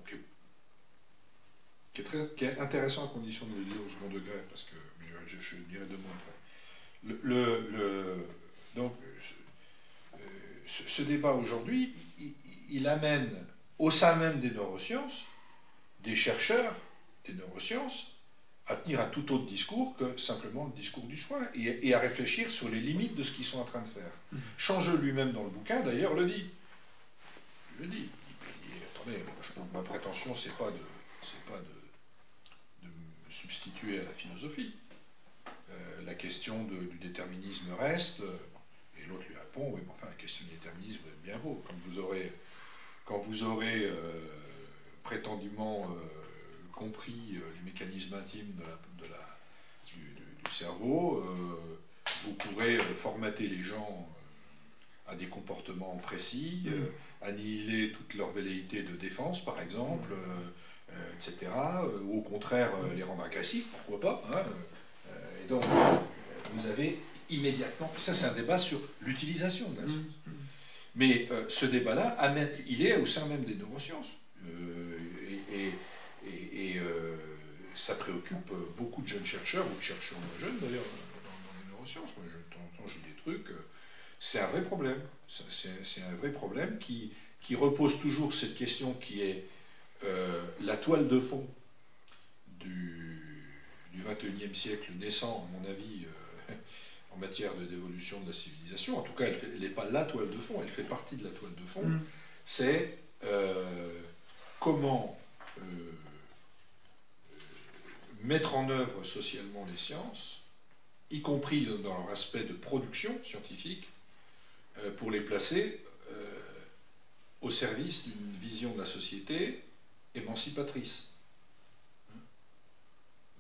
qui, est, qui, est très, qui est intéressant à condition de le lire au second degré, parce que je, je, je dirais deux mois après. Le, le, le, donc, ce, ce débat aujourd'hui, il, il amène au sein même des neurosciences, des chercheurs des neurosciences à tenir un tout autre discours que simplement le discours du soin et, et à réfléchir sur les limites de ce qu'ils sont en train de faire. Mmh. Changeux lui-même dans le bouquin, d'ailleurs, le dit. Il le dit. Il, il, attendez, moi, ma prétention, c'est pas, de, c'est pas de, de me substituer à la philosophie. Euh, la question de, du déterminisme reste, et l'autre lui répond, oui, mais enfin, la question du déterminisme est bien beau. Quand vous aurez... Quand vous aurez euh, prétendument euh, compris euh, les mécanismes intimes de la, de la, du, du, du cerveau, euh, vous pourrez euh, formater les gens euh, à des comportements précis, euh, annihiler toute leur velléité de défense, par exemple, euh, euh, et cetera, euh, ou au contraire euh, les rendre agressifs, pourquoi pas, hein, euh, et donc, euh, vous avez immédiatement... Ça, c'est un débat sur l'utilisation de la science. Mais euh, ce débat-là, il est au sein même des neurosciences. Euh, et et, et, et euh, ça préoccupe beaucoup de jeunes chercheurs, ou de chercheurs moins jeunes d'ailleurs, dans, dans les neurosciences. Moi, je, de temps en temps, j'ai des trucs. Euh, c'est un vrai problème. C'est un vrai problème qui, qui repose toujours cette question qui est euh, la toile de fond du, du vingt et unième siècle naissant, à mon avis, euh, en matière de d'évolution de la civilisation. En tout cas, elle n'est pas la toile de fond, elle fait partie de la toile de fond. Mmh. C'est euh, comment euh, mettre en œuvre socialement les sciences, y compris dans leur aspect de production scientifique, euh, pour les placer euh, au service d'une vision de la société émancipatrice.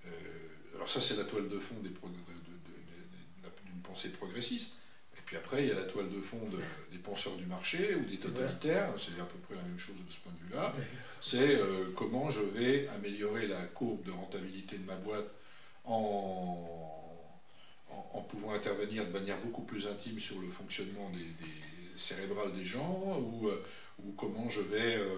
Euh, alors ça, c'est la toile de fond des progrès pensée progressiste, et puis après il y a la toile de fond de, des penseurs du marché ou des totalitaires, c'est à peu près la même chose de ce point de vue-là, c'est euh, comment je vais améliorer la courbe de rentabilité de ma boîte en, en, en pouvant intervenir de manière beaucoup plus intime sur le fonctionnement des, des cérébrales des gens, ou, euh, ou comment je vais euh,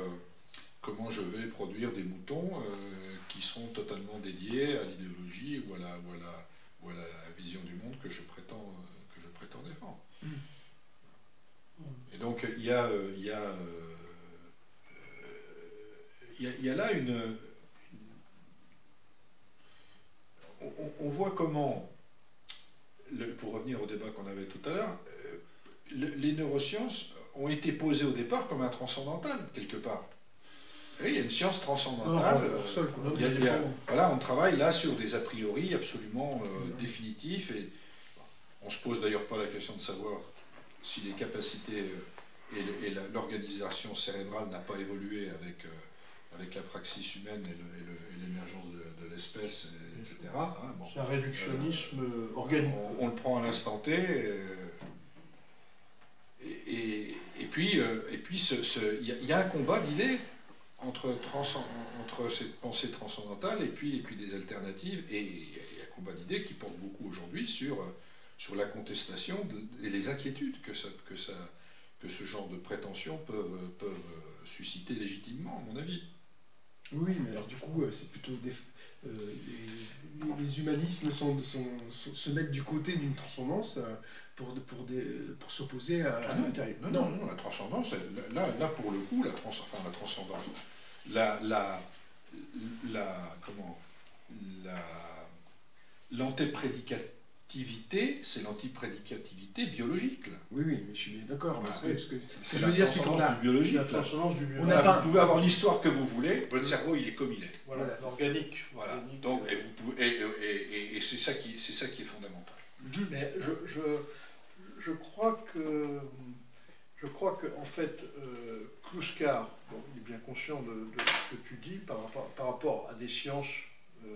comment je vais produire des moutons euh, qui sont totalement dédiés à l'idéologie ou à la, ou à la Voilà la vision du monde que je prétends, que je prétends défendre. Mmh. Et donc, il y a, il y a, il y a, il y a là une... On, on voit comment, le, pour revenir au débat qu'on avait tout à l'heure, le, les neurosciences ont été posées au départ comme un transcendantal, quelque part. Oui, il y a une science transcendantale. Non, seul, il y a, il y a, voilà, on travaille là sur des a priori absolument euh, définitifs. Et on ne se pose d'ailleurs pas la question de savoir si les capacités et, et l'organisation cérébrale n'a pas évolué avec, euh, avec la praxis humaine et l'émergence de, de l'espèce, et cetera. Hein, bon, c'est un réductionnisme euh, organique. On, on le prend à l'instant T. Et, et, et, et puis, euh, et puis ce, ce, y, a, y a un combat d'idées entre, trans, entre cette pensée transcendantale et puis, et puis des alternatives, et il y a un combat d'idées qui porte beaucoup aujourd'hui sur, sur la contestation de, et les inquiétudes que, ça, que, ça, que ce genre de prétentions peuvent, peuvent susciter légitimement, à mon avis. Oui, mais alors du coup, c'est plutôt... Des, euh, les, les humanismes sont, sont, sont, se mettent du côté d'une transcendance pour, pour, des, pour s'opposer à... Ah non, non, non, non, non, la transcendance, là, là pour le coup, la, trans, enfin, la transcendance, la, la, la, comment, la, l'antéprédicativité, c'est l'antiprédicativité biologique. Là. Oui, oui, mais je suis d'accord. Ah, c'est ce que je veux dire, c'est qu'on a... biologique, la transcendance du biologique. On a, vous pouvez avoir l'histoire que vous voulez, votre cerveau, il est comme il est. Voilà, voilà. Organique. Voilà, organique. Donc, et, vous pouvez, et, et, et, et c'est ça, ça qui est fondamental. Mais je, je, je crois que, je crois que en fait, euh, Clouscard, bon, il est bien conscient de, de ce que tu dis par, par, par rapport à des sciences euh,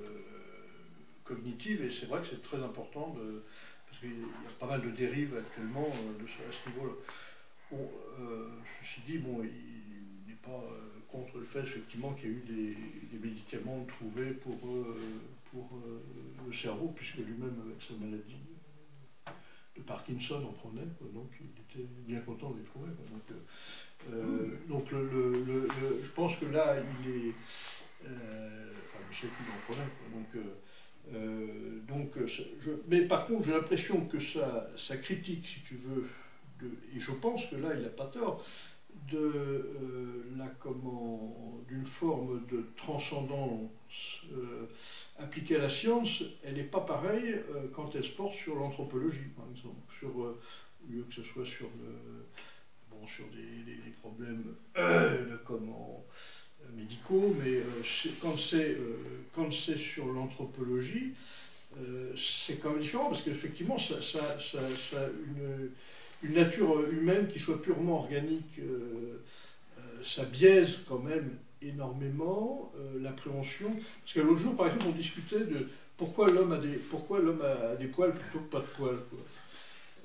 cognitives, et c'est vrai que c'est très important, de, parce qu'il y a pas mal de dérives actuellement euh, de, à ce niveau-là. Bon, euh, ceci dit, bon, il n'est pas euh, contre le fait effectivement qu'il y a eu des, des médicaments trouvés pour, euh, pour euh, le cerveau, puisque lui-même, avec sa maladie de Parkinson, en prenait, quoi, donc il était bien content de les trouver. Quoi, donc euh, mmh. donc le, le, le, le, je pense que là, il est... Euh, enfin, Michel Clouscard en prenait. Quoi, donc, euh, euh, donc, je, mais par contre, j'ai l'impression que sa, sa critique, si tu veux, De, et je pense que là, il n'a pas tort, de, euh, la, comment, d'une forme de transcendance euh, appliquée à la science, elle n'est pas pareille euh, quand elle se porte sur l'anthropologie, par exemple, sur, euh, lieu que ce soit sur, le, bon, sur des, des, des problèmes euh, de, comment, médicaux, mais euh, quand c'est euh, sur l'anthropologie, euh, c'est quand même différent, parce qu'effectivement, ça, ça, ça, ça a une... une nature humaine qui soit purement organique, euh, euh, ça biaise quand même énormément euh, l'appréhension. Parce que l'autre jour, par exemple, on discutait de pourquoi l'homme a des, pourquoi l'homme a des poils plutôt que pas de poils, quoi.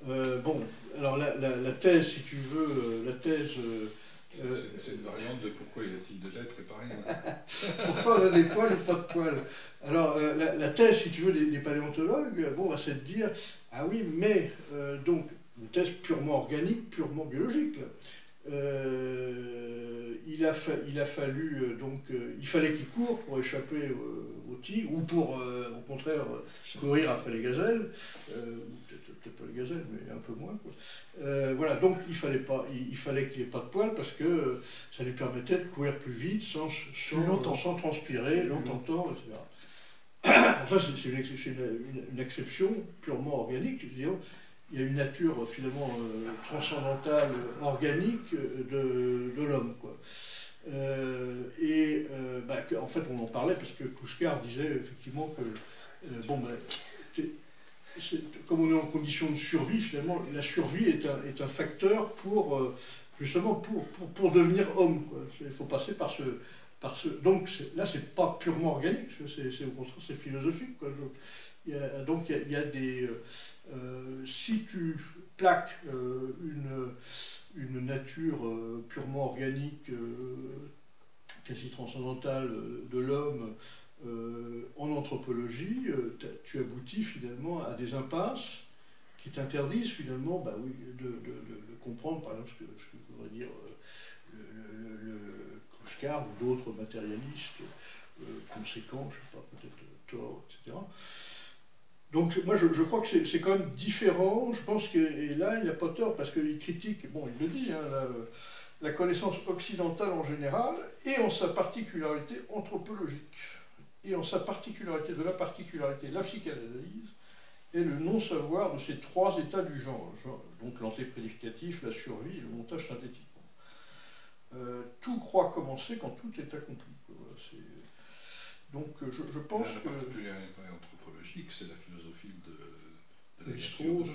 Euh, bon, alors la, la, la thèse, si tu veux, la thèse... Euh, c'est une variante de pourquoi y a-t-il de lettres et pas rien. Pourquoi on a des poils ou pas de poils. Alors, euh, la, la thèse, si tu veux, des, des paléontologues, bon, c'est de dire, ah oui, mais, euh, donc, une thèse purement organique, purement biologique. Euh, il, a fa il a fallu, euh, donc, euh, il fallait qu'il court pour échapper euh, aux tigres, ou pour, euh, au contraire, euh, courir après les gazelles, euh, peut-être pas les gazelles, mais un peu moins, quoi. Euh, voilà, donc il fallait pas, il, il fallait qu'il n'y ait pas de poils, parce que euh, ça lui permettait de courir plus vite, sans, sans, sans transpirer, longtemps, et cetera. Bon, ça, c'est une, une, une exception purement organique, disons. Il y a une nature finalement euh, transcendantale, organique de, de l'homme, quoi. Euh, et euh, bah, en fait, on en parlait parce que Clouscard disait effectivement que, euh, bon, bah, t'es, c'est, comme on est en condition de survie, finalement, la survie est un, est un facteur pour, euh, justement, pour, pour, pour devenir homme, quoi. Il faut passer par ce... Par ce donc là, c'est pas purement organique, c'est au contraire, c'est philosophique, quoi. Donc, il y a, donc il y a, il y a des... Euh, Euh, si tu plaques euh, une, une nature euh, purement organique, euh, quasi transcendantale de l'homme euh, en anthropologie, euh, tu aboutis finalement à des impasses qui t'interdisent finalement, bah oui, de, de, de, de comprendre par exemple ce que, ce que voudrait dire euh, le, le, le Clouscard ou d'autres matérialistes euh, conséquents, je ne sais pas, peut-être Tort, et cetera. Donc moi je, je crois que c'est quand même différent, je pense que et là il n'a pas tort parce qu'il critique, bon il le dit, hein, la, la connaissance occidentale en général et en sa particularité anthropologique, et en sa particularité de la particularité, la psychanalyse et le non-savoir de ces trois états du genre, genre donc l'antéprédicatif, la survie et le montage synthétique. Euh, tout croit commencer quand tout est accompli. Voilà, est... Donc je, je pense que... C'est la philosophie de, de la nature humaine.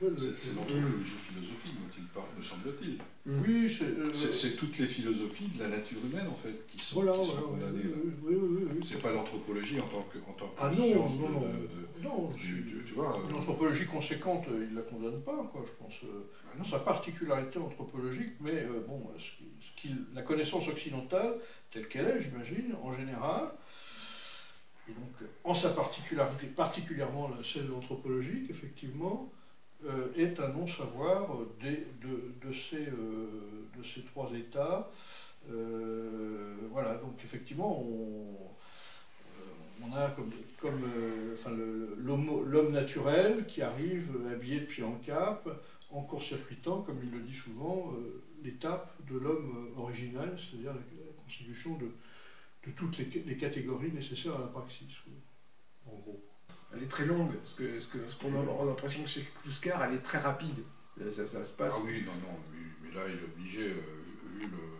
C'est la philosophie C'est l'anthropologie philosophique dont il parle, me semble-t-il. Oui, c'est euh, toutes les philosophies de la nature humaine, en fait, qui sont, voilà, qui sont condamnées. Oui, oui, oui, oui, c'est pas l'anthropologie en tant que, en tant que ah, science. Non, de, non, de, non. non l'anthropologie euh, conséquente, il ne la condamne pas, quoi, je pense. Euh, ah non. Sa particularité anthropologique, mais euh, bon, ce qui, la connaissance occidentale, telle qu'elle est, j'imagine, en général, et donc, en sa particularité, particulièrement celle anthropologique, effectivement, euh, est un non-savoir de, de, de, ces, euh, de ces trois états. Euh, voilà, donc effectivement, on, on a comme, comme euh, enfin, l'homme naturel qui arrive habillé de pied en cap, en court-circuitant, comme il le dit souvent, euh, l'étape de l'homme original, c'est-à-dire la, la constitution de... de toutes les, les catégories nécessaires à la praxis, en gros. Elle est très longue, parce qu'on parce que, parce qu'on a l'impression que chez Clouscard, elle est très rapide. Ça, ça se passe. Ah oui, non, non, mais, mais là, il est obligé, euh, vu le...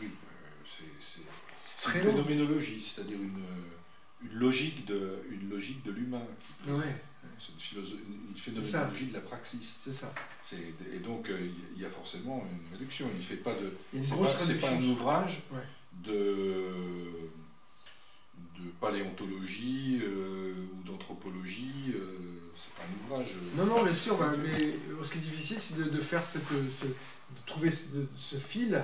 Oui, euh, c'est une phénoménologie, c'est-à-dire une, une logique de l'humain. Oui. C'est une, une phénoménologie de la praxis. C'est ça. Et donc, il euh, y a forcément une réduction. Il ne fait pas de... C'est pas un ouvrage... Ouais. De, de paléontologie euh, ou d'anthropologie, euh, pas un ouvrage. Non, non, bien sûr, bah, mais ce qui est difficile, c'est de, de faire cette. Ce, de trouver ce, de, ce fil.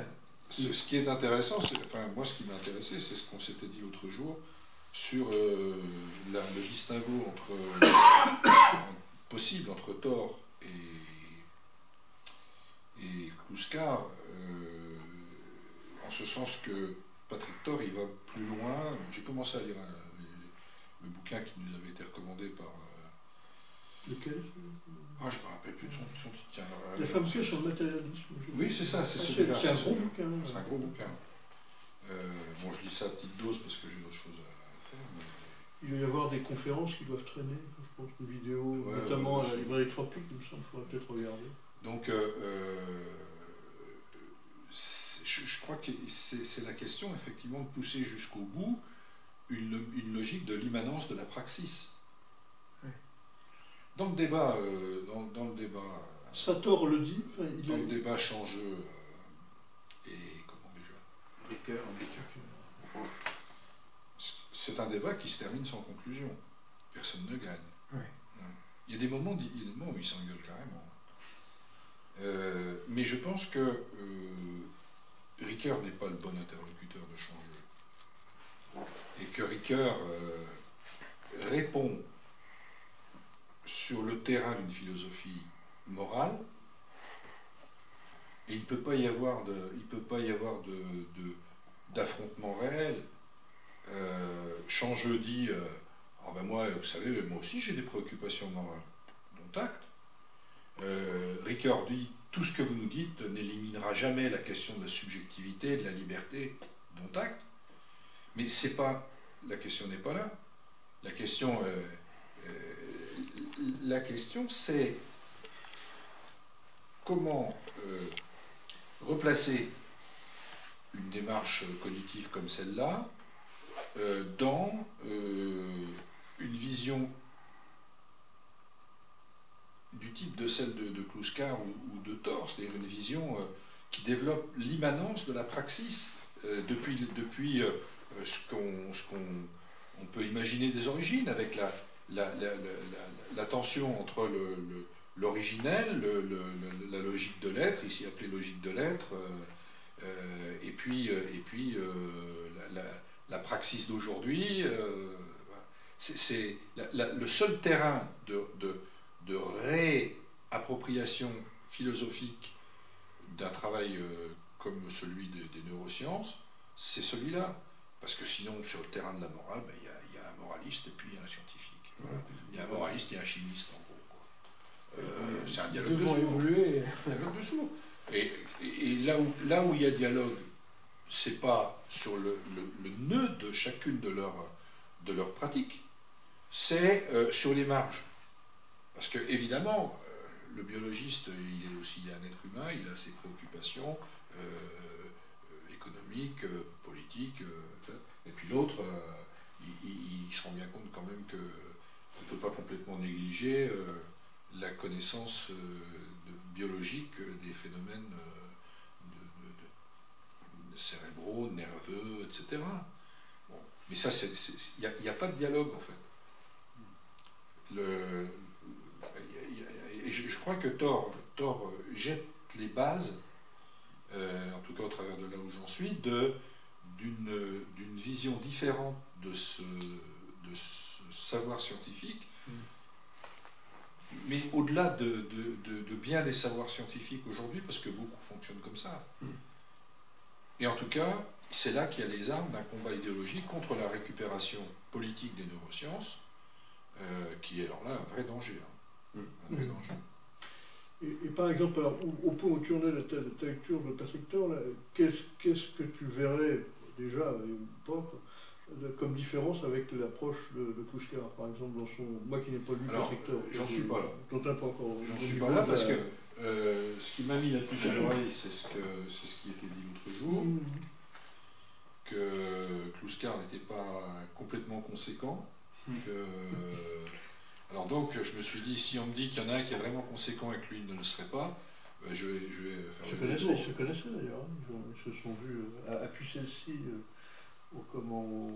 Ce, ce qui est intéressant, c'est, enfin, moi, ce qui m'a intéressé, c'est ce qu'on s'était dit l'autre jour sur euh, la, le distinguo entre, euh, possible entre Tort et, et Clouscard, euh, en ce sens que Patrick Tort, il va plus loin. J'ai commencé à lire un, les, le bouquin qui nous avait été recommandé par... Euh, Lequel? Ah, je ne me rappelle plus de son, de son titre. Tiens, alors, la femme sur le matérialisme. Oui, c'est ça, c'est celui-là. C'est un gros bouquin. C'est un gros bouquin. Euh, bon, je lis ça à petite dose parce que j'ai d'autres choses à faire. Mais... Il va y avoir des conférences qui doivent traîner, je pense, une vidéo, ouais, notamment ouais, à la librairie Troppi, il me semble, il faudrait peut-être regarder. Donc, euh, euh, je, je crois que c'est la question, effectivement, de pousser jusqu'au bout une, une logique de l'immanence de la praxis. Ouais. Dans le débat... Euh, dans, dans le débat Sator le dit. Enfin, il dans est... le débat Changeux euh, et... comment déjà Ricoeur. Ricoeur. C'est un débat qui se termine sans conclusion. Personne ne gagne. Oui. Il y a des moments, il y a des moments où ils s'engueulent carrément. Euh, mais je pense que euh, Ricoeur n'est pas le bon interlocuteur de Changeux. Et que Ricoeur euh, répond sur le terrain d'une philosophie morale. Et il ne peut pas y avoir de, il peut pas y avoir de, de, d'affrontement réel. Euh, Changeux dit euh, ah ben moi, vous savez, moi aussi j'ai des préoccupations morales, dont acte. Euh, Ricoeur dit tout ce que vous nous dites n'éliminera jamais la question de la subjectivité, de la liberté, dont acte. Mais c'est pas la question, n'est pas là. La question, euh, euh, la question, c'est comment euh, replacer une démarche cognitive comme celle-là. Euh, dans euh, une vision du type de celle de, de Clouscard ou, ou de Tort, c'est-à-dire une vision euh, qui développe l'immanence de la praxis euh, depuis, depuis euh, ce qu'on ce qu'on on peut imaginer des origines, avec la, la, la, la, la, la tension entre l'originel, le, le, le, la logique de l'être, ici appelée logique de l'être, euh, euh, et puis, euh, et puis euh, la... la la praxis d'aujourd'hui, euh, c'est le seul terrain de, de, de réappropriation philosophique d'un travail euh, comme celui des, des neurosciences, c'est celui-là. Parce que sinon, sur le terrain de la morale, ben, y a, y a un moraliste et puis y a un scientifique. Voilà. Il y a un moraliste et un chimiste, en gros. Euh, c'est un dialogue de sourds. Dialogue de sourds. Et, et, et là où là où il y a dialogue, c'est pas sur le, le, le nœud de chacune de leurs de leur pratiques, c'est euh, sur les marges. Parce que, évidemment, euh, le biologiste, il est aussi un être humain, il a ses préoccupations euh, euh, économiques, euh, politiques, euh, et puis l'autre, euh, il, il, il se rend bien compte quand même qu'on ne peut pas complètement négliger euh, la connaissance euh, de, biologique des phénomènes euh, cérébraux, nerveux, et cetera. Bon. Mais ça, il n'y a, a pas de dialogue, en fait. Le, y a, y a, et je, je crois que Tort, Tort jette les bases, euh, en tout cas au travers de là où j'en suis, d'une vision différente de ce, de ce savoir scientifique, mm. mais au-delà de, de, de, de bien des savoirs scientifiques aujourd'hui, parce que beaucoup fonctionnent comme ça. Mm. Et en tout cas, c'est là qu'il y a les armes d'un combat idéologique contre la récupération politique des neurosciences, euh, qui est alors là un vrai danger. Hein. Mmh. Un vrai danger. Et, et par exemple, alors, au, au point où tu en es de ta, ta lecture de Patrick Tort, qu'est-ce qu'est-ce que tu verrais déjà, ou pas, de, comme différence avec l'approche de, de Clouscard, par exemple, dans son... Moi qui n'ai pas lu alors, Patrick Tort. J'en suis pas là. J'en suis pas là parce que... Euh, ce qui m'a mis la puce à l'oreille, c'est ce, ce qui était dit l'autre jour, que Clouscard n'était pas complètement conséquent. Que... Alors donc, je me suis dit, si on me dit qu'il y en a un qui est vraiment conséquent et que lui ne le serait pas, ben je, vais, je vais faire le détour. Ils se connaissaient d'ailleurs, hein. Ils se sont vus à, à Puccellsi, euh, au comment...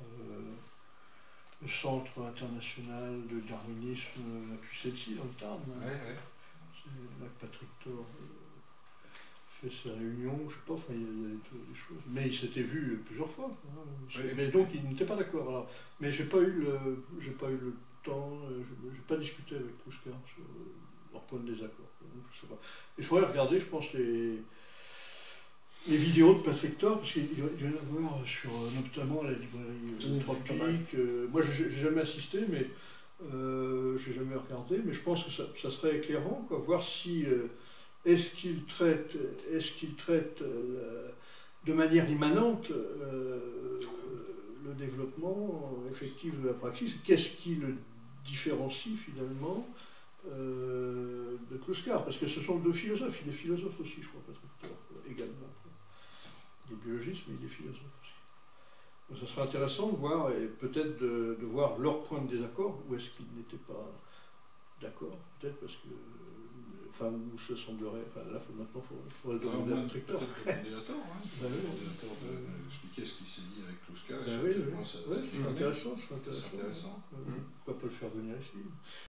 Euh, le Centre international de Darwinisme à Puccellsi, dans le Tarn. Ouais, ouais. C'est là que Patrick Tort fait ses réunions, je sais pas, enfin, il y a des choses. Mais il s'était vu plusieurs fois. Hein. Oui, mais donc il n'était pas d'accord. Mais j'ai pas eu le, j'ai pas eu le temps, j'ai pas discuté avec Clouscard sur leur point de désaccord. Je sais pas. Il faudrait regarder, je pense, les, les vidéos de Patrick Tort, parce qu'il doit y en avoir sur notamment la librairie Troppi. Euh, moi, j'ai jamais assisté, mais euh, j'ai jamais regardé. Mais je pense que ça, ça serait éclairant, quoi, voir si euh, est-ce qu'il traite, est-ce qu'il traite euh, de manière immanente euh, le développement effectif de la praxis? Qu'est-ce qui le différencie finalement euh, de Clouscard? Parce que ce sont deux philosophes, il est philosophe aussi, je crois, Patrick Tort, également. Il est biologiste, mais il est philosophe aussi. Donc, ça serait intéressant de voir, et peut-être de, de voir leur point de désaccord, où est-ce qu'ils n'étaient pas d'accord, peut-être parce que... Enfin, où se semblerait. Enfin, là, faut, maintenant, il faudrait demander à Patrick Tort. Peut-être qu'on est d'accord, hein. Ben oui, de expliquer ce qui s'est dit avec Clouscard. Ben oui, oui. C'est intéressant, c'est intéressant. intéressant. Mmh. Pourquoi pas le faire venir ici?